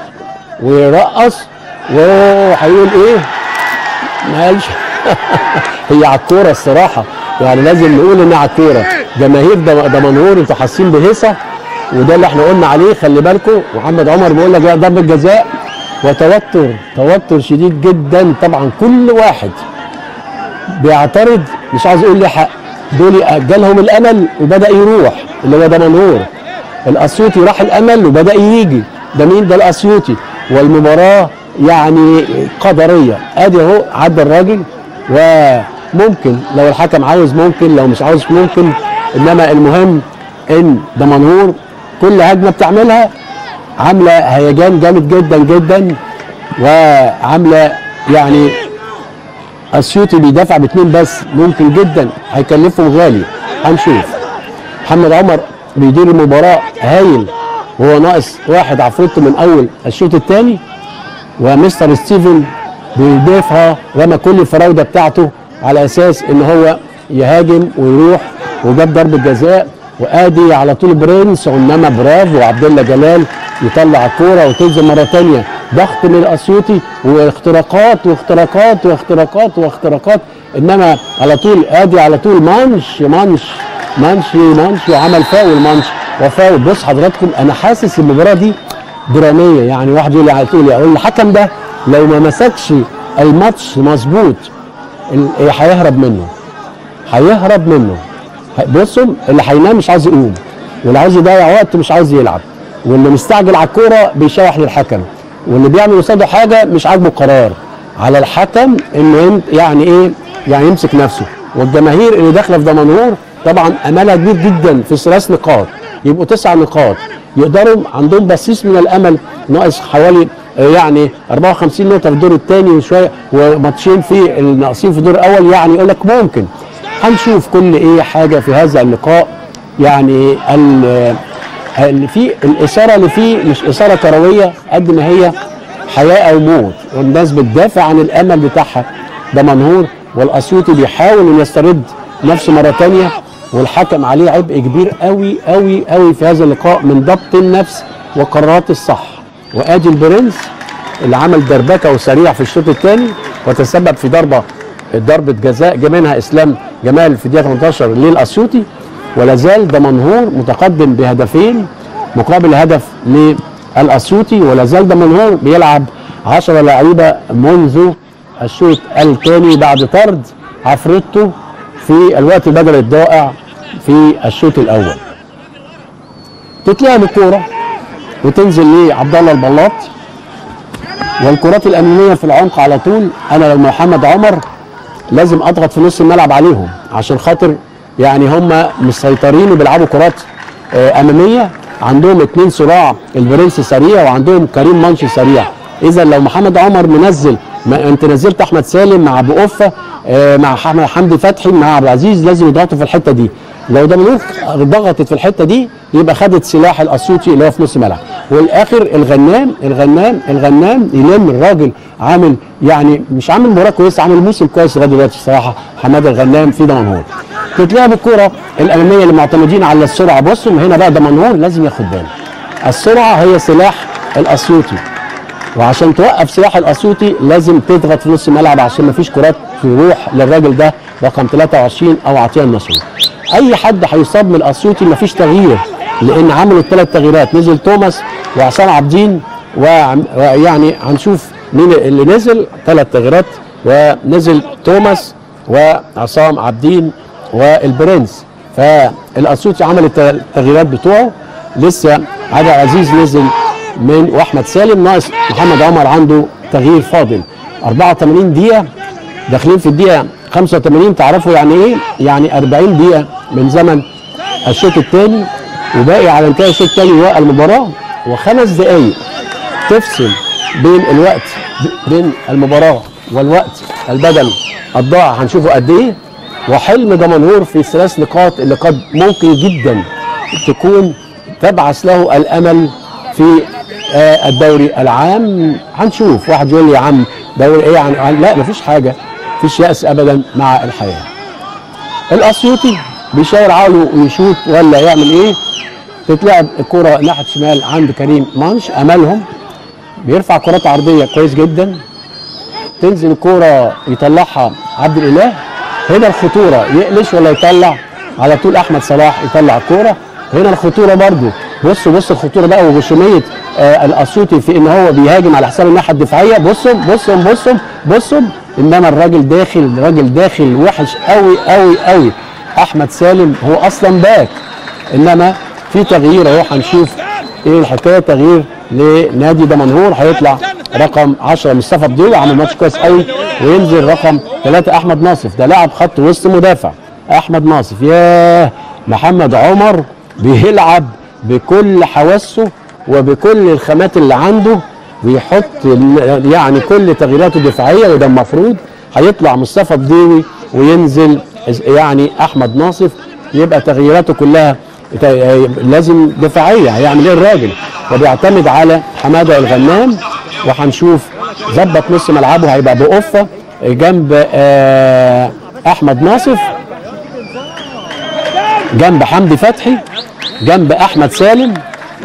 ويرقص وهيقول ايه؟ ما قالش هي على الكوره الصراحه، يعني لازم نقول انها على الكوره. جماهير دمنهور انتوا حاسين بهيصه، وده اللي احنا قلنا عليه، خلي بالكم. محمد عمر بيقول لك ضربه جزاء وتوتر، توتر شديد جدا. طبعا كل واحد بيعترض، مش عايز يقول لي حق، دول اجلهم الامل وبدا يروح، اللي هو دمنهور. الاسيوطي راح الامل وبدا يجي، ده مين؟ ده الاسيوطي. والمباراه يعني قدريه، ادي اهو عدى الراجل، وممكن لو الحكم عاوز ممكن، لو مش عاوز ممكن، انما المهم ان دمنهور كل هجمه بتعملها عامله هيجان جامد جدا جدا، وعامله يعني اسيوطي بيدافع باتنين بس، ممكن جدا هيكلفهم غالي. هنشوف. محمد عمر بيدير المباراه هايل، وهو ناقص واحد عفروته من اول الشوط الثاني، ومستر ستيفن بيضيفها، رمى كل الفراوده بتاعته على اساس ان هو يهاجم ويروح، وجاب ضربه جزاء. وادي على طول برنس، انما برافو عبد الله جلال يطلع الكوره وتنزل مره ثانيه. ضغط من الاسيوطي واختراقات واختراقات واختراقات واختراقات، انما على طول ادي على طول مانش مانش مانش مانش وعمل فاول، مانش وفاول. بص حضراتكم، انا حاسس المباراه دي دراميه، يعني واحد يقول لي على طول، يقول الحكم ده لو ما مسكش الماتش مظبوط هيهرب منه، هيهرب منه. بصوا، اللي هينام مش عايز يقوم، واللي عايز يضيع وقت مش عايز يلعب، واللي مستعجل على الكوره بيشوح للحكم، واللي بيعمل قصاده حاجه مش عاجبه القرار. على الحكم انه يعني ايه، يعني يمسك نفسه. والجماهير اللي داخله في دمنهور طبعا املها كبير جدا، في ثلاث نقاط يبقوا تسع نقاط، يقدروا عندهم بصيص من الامل، ناقص حوالي يعني أربعة وخمسين نقطه في الدور الثاني وشويه، وماتشين في الناقصين في الدور الاول، يعني يقول لك ممكن. هنشوف كل ايه حاجه في هذا اللقاء، يعني اللي فيه الاثاره اللي فيه مش اثاره كرويه قد ما هي حياه او موت، والناس بتدافع عن الامل بتاعها. دمنهور والاسيوطي بيحاول انه يسترد نفسه مره ثانيه، والحكم عليه عبء كبير قوي قوي قوي في هذا اللقاء من ضبط النفس وقرارات الصح. وادي البرنس اللي عمل دربكه وسريع في الشوط الثاني وتسبب في ضربه ضربه جزاء، جمالها اسلام جمال في الدقيقه ثمانية عشر للاسيوطي، ولا زال دمنهور متقدم بهدفين مقابل هدف للاسيوطي، ولا زال دمنهور بيلعب عشرة لعيبه منذ الشوط الثاني بعد طرد عفريتو في الوقت بدل الضائع في الشوط الاول. تتلعب الكوره وتنزل لعبد الله البلاط، والكرات الاماميه في العمق على طول. انا لو محمد عمر لازم اضغط في نص الملعب عليهم عشان خاطر يعني هم مسيطرين وبيلعبوا كرات اماميه، عندهم اثنين صراع البرنس سريع وعندهم كريم منشي سريع. اذا لو محمد عمر منزل، ما انت نزلت احمد سالم مع ابو قفه مع حمدي فتحي مع عبد العزيز، لازم يضغطوا في الحته دي. لو دمنهور ضغطت في الحته دي يبقى خدت سلاح الاسيوطي اللي هو في نص الملعب. والاخر الغنام الغنام الغنام يلم الراجل، عامل يعني مش عامل مباراه كويسه، عامل موسم كويس لغايه دلوقتي الصراحه حماده الغنام في دمنهور. تتلعب الكوره الاماميه اللي معتمدين على السرعه. بصوا هنا بقى دمنهور لازم ياخد باله، السرعه هي سلاح الاسيوطي، وعشان توقف سلاح الاسيوطي لازم تضغط في نص الملعب عشان ما فيش كرات تروح للراجل ده رقم ثلاثة وعشرين او عطيه النصر. اي حد هيصاب من الاسيوطي مفيش تغيير، لان عملوا الثلاث تغييرات، نزل توماس وعصام عابدين، ويعني هنشوف مين اللي نزل. ثلاث تغييرات ونزل توماس وعصام عابدين والبرنس، فالاسيوطي عمل التغييرات بتوعه. لسه عبد العزيز نزل من واحمد سالم، ناقص محمد عمر عنده تغيير فاضل. أربعة وثمانين دقيقه، داخلين في الدقيقه خمسة وثمانين. تعرفوا يعني ايه؟ يعني أربعين دقيقه من زمن الشوط الثاني وباقي على انتهاء الشوط الثاني المباراه، وخمس دقائق تفصل بين الوقت بين المباراه والوقت البدل الضائع، هنشوفه قد ايه. وحلم دمنهور في ثلاث نقاط اللي قد ممكن جدا تكون تبعث له الامل في الدوري العام. هنشوف. واحد يقول لي يا عم دوري ايه عن... لا مفيش حاجه، مفيش يأس ابدا مع الحياه. الاسيوطي بيشاور عقله ويشوط ولا يعمل ايه؟ تتلعب الكوره ناحيه شمال عند كريم مانش، املهم بيرفع كرات عرضيه كويس جدا، تنزل الكوره يطلعها عبد الاله. هنا الخطوره، يقلش ولا يطلع؟ على طول احمد صلاح يطلع الكوره. هنا الخطوره برضه، بصوا بصوا الخطوره بقى وغشوميه آه الاسيوطي في ان هو بيهاجم على حساب الناحيه الدفاعيه. بصوا بصوا بصوا بصوا انما الراجل داخل، الراجل داخل وحش قوي قوي قوي. احمد سالم هو اصلا باك، انما في تغيير اهو، هنشوف ايه الحكايه. تغيير لنادي دمنهور، هيطلع رقم عشرة مصطفى بدوي، عامل ماتش كويس قوي، وينزل رقم ثلاثة احمد ناصف، ده لاعب خط وسط مدافع. احمد ناصف، ياه محمد عمر بيلعب بكل حواسه وبكل الخامات اللي عنده، ويحط يعني كل تغييراته الدفاعيه، وده المفروض. هيطلع مصطفى بديوي وينزل يعني احمد ناصف، يبقى تغييراته كلها لازم دفاعيه. هيعمل ايه الراجل؟ وبيعتمد على حماده الغنام، وهنشوف ظبط نص ملعبه، هيبقى بقفه جنب آه احمد ناصف، جنب حمدي فتحي، جنب احمد سالم.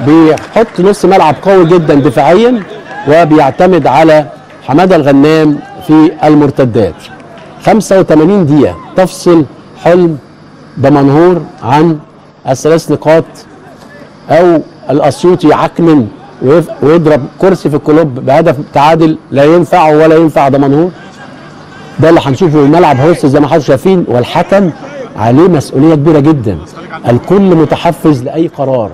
بيحط نص ملعب قوي جدا دفاعيا، وبيعتمد على حماده الغنام في المرتدات. خمسة وثمانين دقيقه تفصل حلم دمنهور عن الثلاث نقاط، او الاسيوطي عكنن ويضرب كرسي في الكلوب بهدف تعادل لا ينفعه ولا ينفع دمنهور. ده اللي هنشوفه في الملعب هوس زي ما حضراتكم شايفين، والحكم عليه مسؤوليه كبيره جدا. الكل متحفز لاي قرار،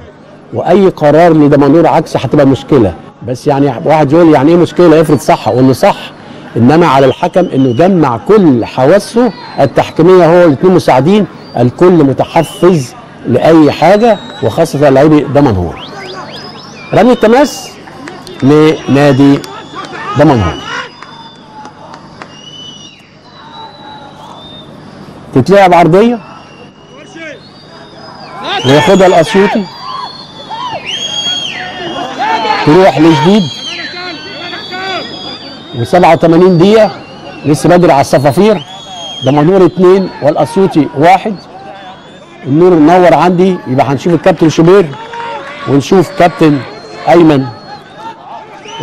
واي قرار لدمنهور عكس هتبقى مشكله. بس يعني واحد يقول يعني ايه مشكله؟ افرض صح، قول له صح. انما على الحكم انه جمع كل حواسه التحكيميه هو والاثنين مساعدين، الكل متحفز لاي حاجه، وخاصه لاعبي دمنهور. رمي التماس لنادي دمنهور. تتلعب عرضيه وياخدها الاسيوطي، تروح لجديد. وسبعة وثمانين دقيقة لسه بدري على الصفافير. دمنهور اثنين والاسيوطي واحد. النور منور عندي، يبقى هنشوف الكابتن شوبير، ونشوف كابتن ايمن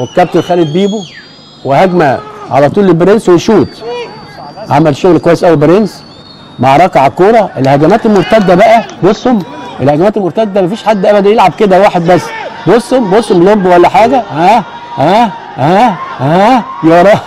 والكابتن خالد بيبو، وهجمة على طول لبرنس ويشوط. عمل شغل كويس قوي برنس، معركه على الكوره. الهجمات المرتده بقى بصوا الهجمات المرتده مفيش حد ابدا يلعب كده واحد بس. بصوا بصوا لوب ولا حاجه. ها ها ها ها يا راجل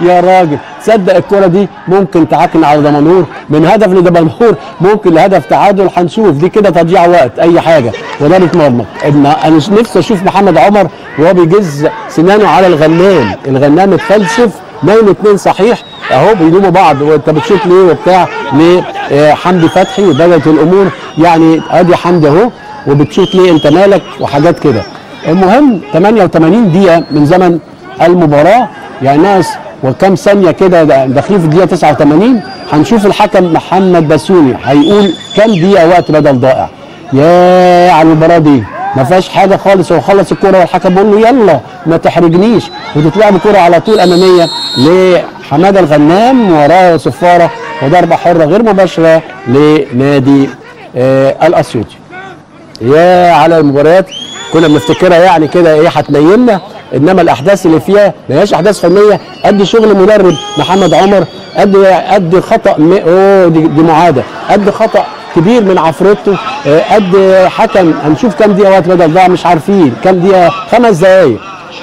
يا راجل تصدق الكوره دي ممكن تعكن على دمنهور من هدف لدمنهور ممكن لهدف تعادل. هنشوف دي كده تضييع وقت اي حاجه وضربه مرمى. انا نفسي اشوف محمد عمر وهو بيجز سنانه على الغنام. الغنام اتفلسف نايم اتنين صحيح اهو بيلوموا بعض وانت بتشوف ليه وبتاع ليه. آه حمدي فتحي بدات الامور يعني ادي حمدي اهو وبتشوف ليه انت مالك وحاجات كده. المهم تمانية وتمانين دقيقه من زمن المباراه يا ناس وكم ثانيه كده داخلين في الدقيقه تسعة وتمانين. هنشوف الحكم محمد بسيوني هيقول كام دقيقه وقت بدل ضائع. ياه على المباراه دي ما فيهاش حاجه خالص. هو خلص الكوره والحكم بيقول له يلا ما تحرجنيش وتتلعب كوره على طول اماميه لحماده الغنام وراها صفاره وضربه حره غير مباشره لنادي آه الاسيوطي. ياه على المباريات كنا بنفتكرها يعني كده ايه هتنيمنا، انما الاحداث اللي فيها ما هياش احداث فنيه قد شغل مدرب محمد عمر قد قد خطا م... اوه دي, دي معاده قد خطا كبير من عفريته قد حكم. هنشوف كام دقيقه وقت بدل ضاع مش عارفين كام دقيقه. خمس دقائق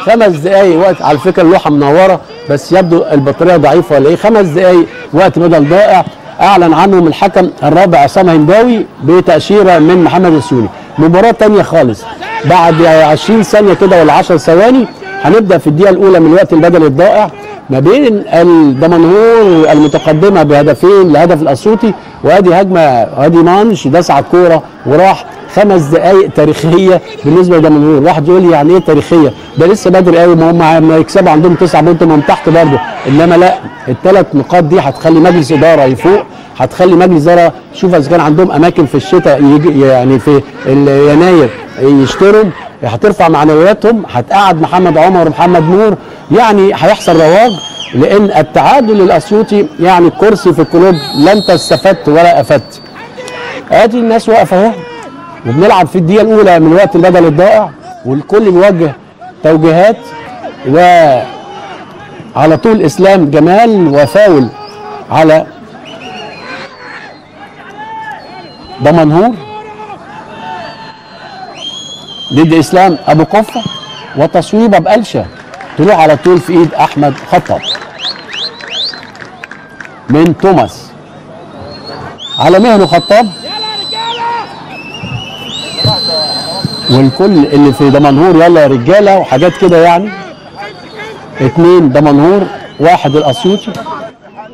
خمس دقائق وقت. على فكره اللوحه منوره بس يبدو البطاريه ضعيفه ولا ايه. خمس دقائق وقت بدل ضائع اعلن عنهم الحكم الرابع عصام هنداوي بتاشيره من محمد السوني. مباراه ثانيه خالص بعد عشرين ثانيه كده ولا عشر ثواني هنبدا في الدقيقه الاولى من الوقت البدل الضائع ما بين الدمنهور المتقدمه بهدفين لهدف الاسيوطي. وادي هجمه ادي مانش داس على الكوره وراح. خمس دقائق تاريخيه بالنسبه للدمنهور. واحد يقول لي يعني ايه تاريخيه؟ ده لسه بدري قوي ما هم هيكسبوا عندهم تسعة بونت من تحت برضه. انما لا الثلاث نقاط دي هتخلي مجلس اداره يفوق، هتخلي مجلس اداره شوف اذا كان عندهم اماكن في الشتاء يعني في يناير يشتروا، هترفع معنوياتهم، هتقعد محمد عمر ومحمد نور يعني هيحصل رواج. لان التعادل الاسيوطي يعني كرسي في القلوب لا انت استفدت ولا افدت. ادي الناس واقفه اهو وبنلعب في الدقيقه الاولى من الوقت البدل الضائع والكل يوجه توجيهات وعلى طول اسلام جمال وفاول على دمنهور ضد اسلام ابو قفه وتصويبه بقلشه تروح على طول في ايد احمد خطب من توماس على مهله خطاب. والكل اللي في دمنهور يلا يا رجاله وحاجات كده يعني. اتنين دمنهور واحد الاسيوطي.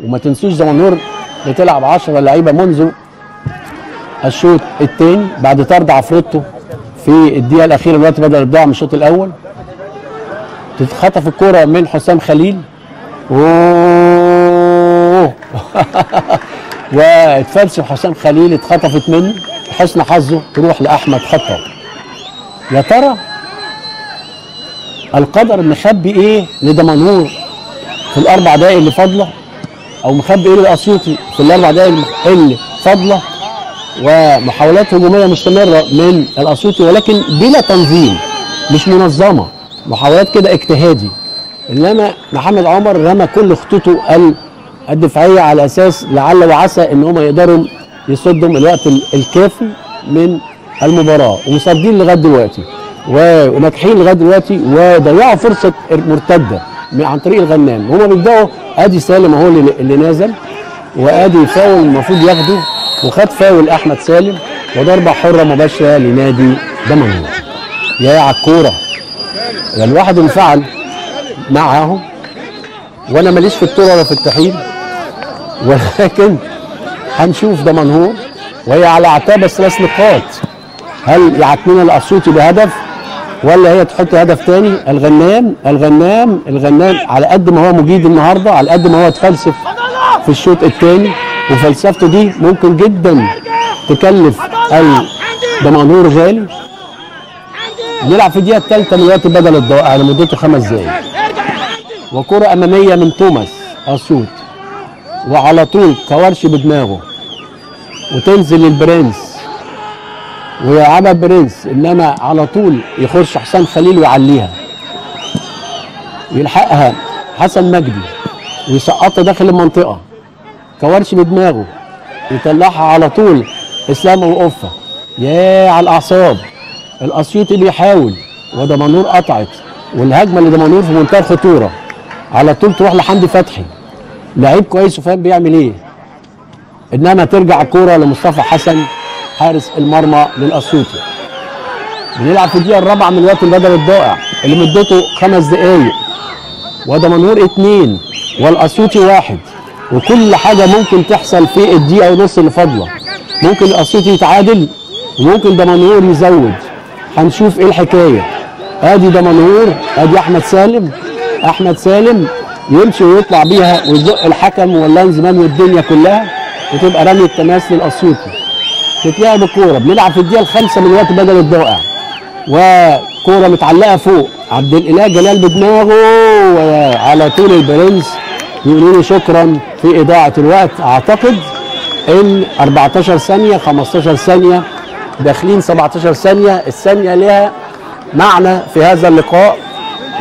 وما تنسوش دمنهور بتلعب عشرة لعيبه منذ الشوط الثاني بعد طرد عفريتو في الدقيقه الاخيره دلوقتي بدل الضاع من الشوط الاول. تتخطف الكره من حسام خليل اوه واتفلسف حسام خليل اتخطفت منه حسن حظه تروح لاحمد خطاب. يا ترى القدر مخبي ايه لدمنهور في الاربع دقائق اللي فاضله او مخبي ايه للاسيوطي في الاربع دقائق اللي فاضله. ومحاولات هجوميه مستمره من الاسيوطي ولكن بلا تنظيم مش منظمه محاولات كده اجتهادي. انما محمد عمر رمى كل خطوطه الدفاعيه على اساس لعل وعسى ان هم يقدروا يصدوا الوقت الكافي من المباراه ومصدين لغايه دلوقتي وناجحين لغايه دلوقتي وضيعوا فرصه مرتده عن طريق الغنام. هم بيبداوا ادي سالم اهو اللي نازل وادي فاول المفروض ياخده وخد فاول احمد سالم وضربه حره مباشره لنادي دمنهور. يا على الكوره ده الواحد انفعل معاهم. وانا ماليش في الطول ولا في التحيل ولكن هنشوف دمنهور وهي على اعتاب ثلاث نقاط. هل يعكننا الاسيوطي بهدف ولا هي تحط هدف ثاني؟ الغنام الغنام الغنام على قد ما هو مجيد النهارده على قد ما هو اتفلسف في الشوط الثاني وفلسفته دي ممكن جدا تكلف الدمنهور غالي. نلعب في الدقيقة الثالثة من الوقت بدل الضائع لمدته خمس دقايق. وكرة أمامية من توماس أسيوط وعلى طول كورش بدماغه وتنزل للبرنس ويلعبها برنس إنما على طول يخش حسام خليل ويعليها يلحقها حسن مجدي ويسقطها داخل المنطقة كورش بدماغه يطلعها على طول اسلامه وقفه. ياه على الاعصاب. الاسيوطي بيحاول ودمنهور قطعت، والهجمه اللي دمنهور في منتهى الخطوره. على طول تروح لحمدي فتحي لعيب كويس وفاهم بيعمل ايه، انما ترجع الكوره لمصطفى حسن حارس المرمى للاسيوطي. بنلعب في الدقيقه الرابعه من الوقت البدل الضائع اللي مدته خمس دقائق، ودمنهور اتنين والاسيوطي واحد، وكل حاجه ممكن تحصل في الدقيقه ونص اللي فاضله. ممكن الاسيوطي يتعادل وممكن دمنهور يزود، هنشوف ايه الحكايه. ادي دمنهور، ادي احمد سالم، احمد سالم يمشي ويطلع بيها ويزق الحكم واللان زمان والدنيا كلها، وتبقى رميه تماس للاسيوطي. تتلعب الكوره، بنلعب في الدقيقه الخامسه من الوقت بدل الضائع، وكوره متعلقه فوق، عبد الاله جلال بدماغه وعلى طول البرنس. يقولوا لي شكرا في اضاعه الوقت. اعتقد ان اربعتاشر ثانيه، خمستاشر ثانيه، داخلين سبعتاشر ثانيه، الثانيه لها معنى في هذا اللقاء.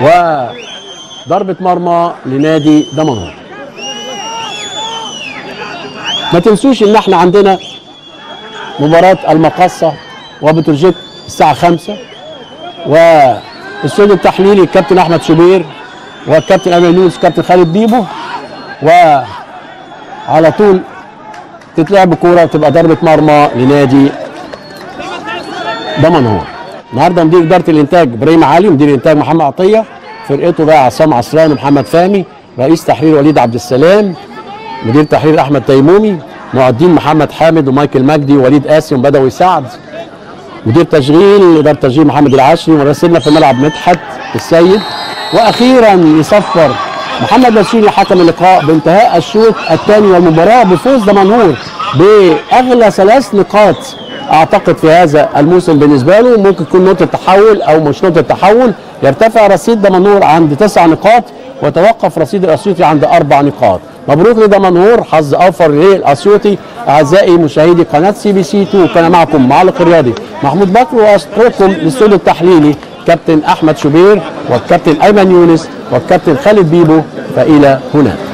وضربه مرمى لنادي دمنهور. ما تنسوش ان احنا عندنا مباراه المقصه وبتروجيت الساعه خمسة، والسود التحليلي الكابتن احمد شوبير والكابتن امل يونس والكابتن خالد بيبو. وعلى طول تتلعب كوره وتبقى ضربه مرمى لنادي دمنهور. النهارده مدير اداره الانتاج ابراهيم علي، مدير الانتاج محمد عطيه، فرقته بقى عصام عصران ومحمد فهمي، رئيس تحرير وليد عبد السلام، مدير تحرير احمد تيمومي، معدين محمد حامد ومايكل مجدي ووليد قاسم وبدوي سعد، مدير تشغيل اداره تشغيل محمد العاشري، وراسلنا في الملعب مدحت السيد، واخيرا يصفر محمد نسير لحكم اللقاء بانتهاء الشوط الثاني والمباراه بفوز دمنهور باغلى ثلاث نقاط اعتقد في هذا الموسم بالنسبه له. ممكن تكون نقطه تحول او مش نقطه تحول. يرتفع رصيد دمنهور عند تسع نقاط وتوقف رصيد الاسيوطي عند اربع نقاط. مبروك لدمنهور، حظ اوفر للاسيوطي. اعزائي مشاهدي قناه سي بي سي اتنين، كان معكم معلق الرياضي محمود بكر، واشكركم للاستوديو التحليلي كابتن احمد شوبير والكابتن ايمن يونس والكابتن خالد بيبو. فالى هنا.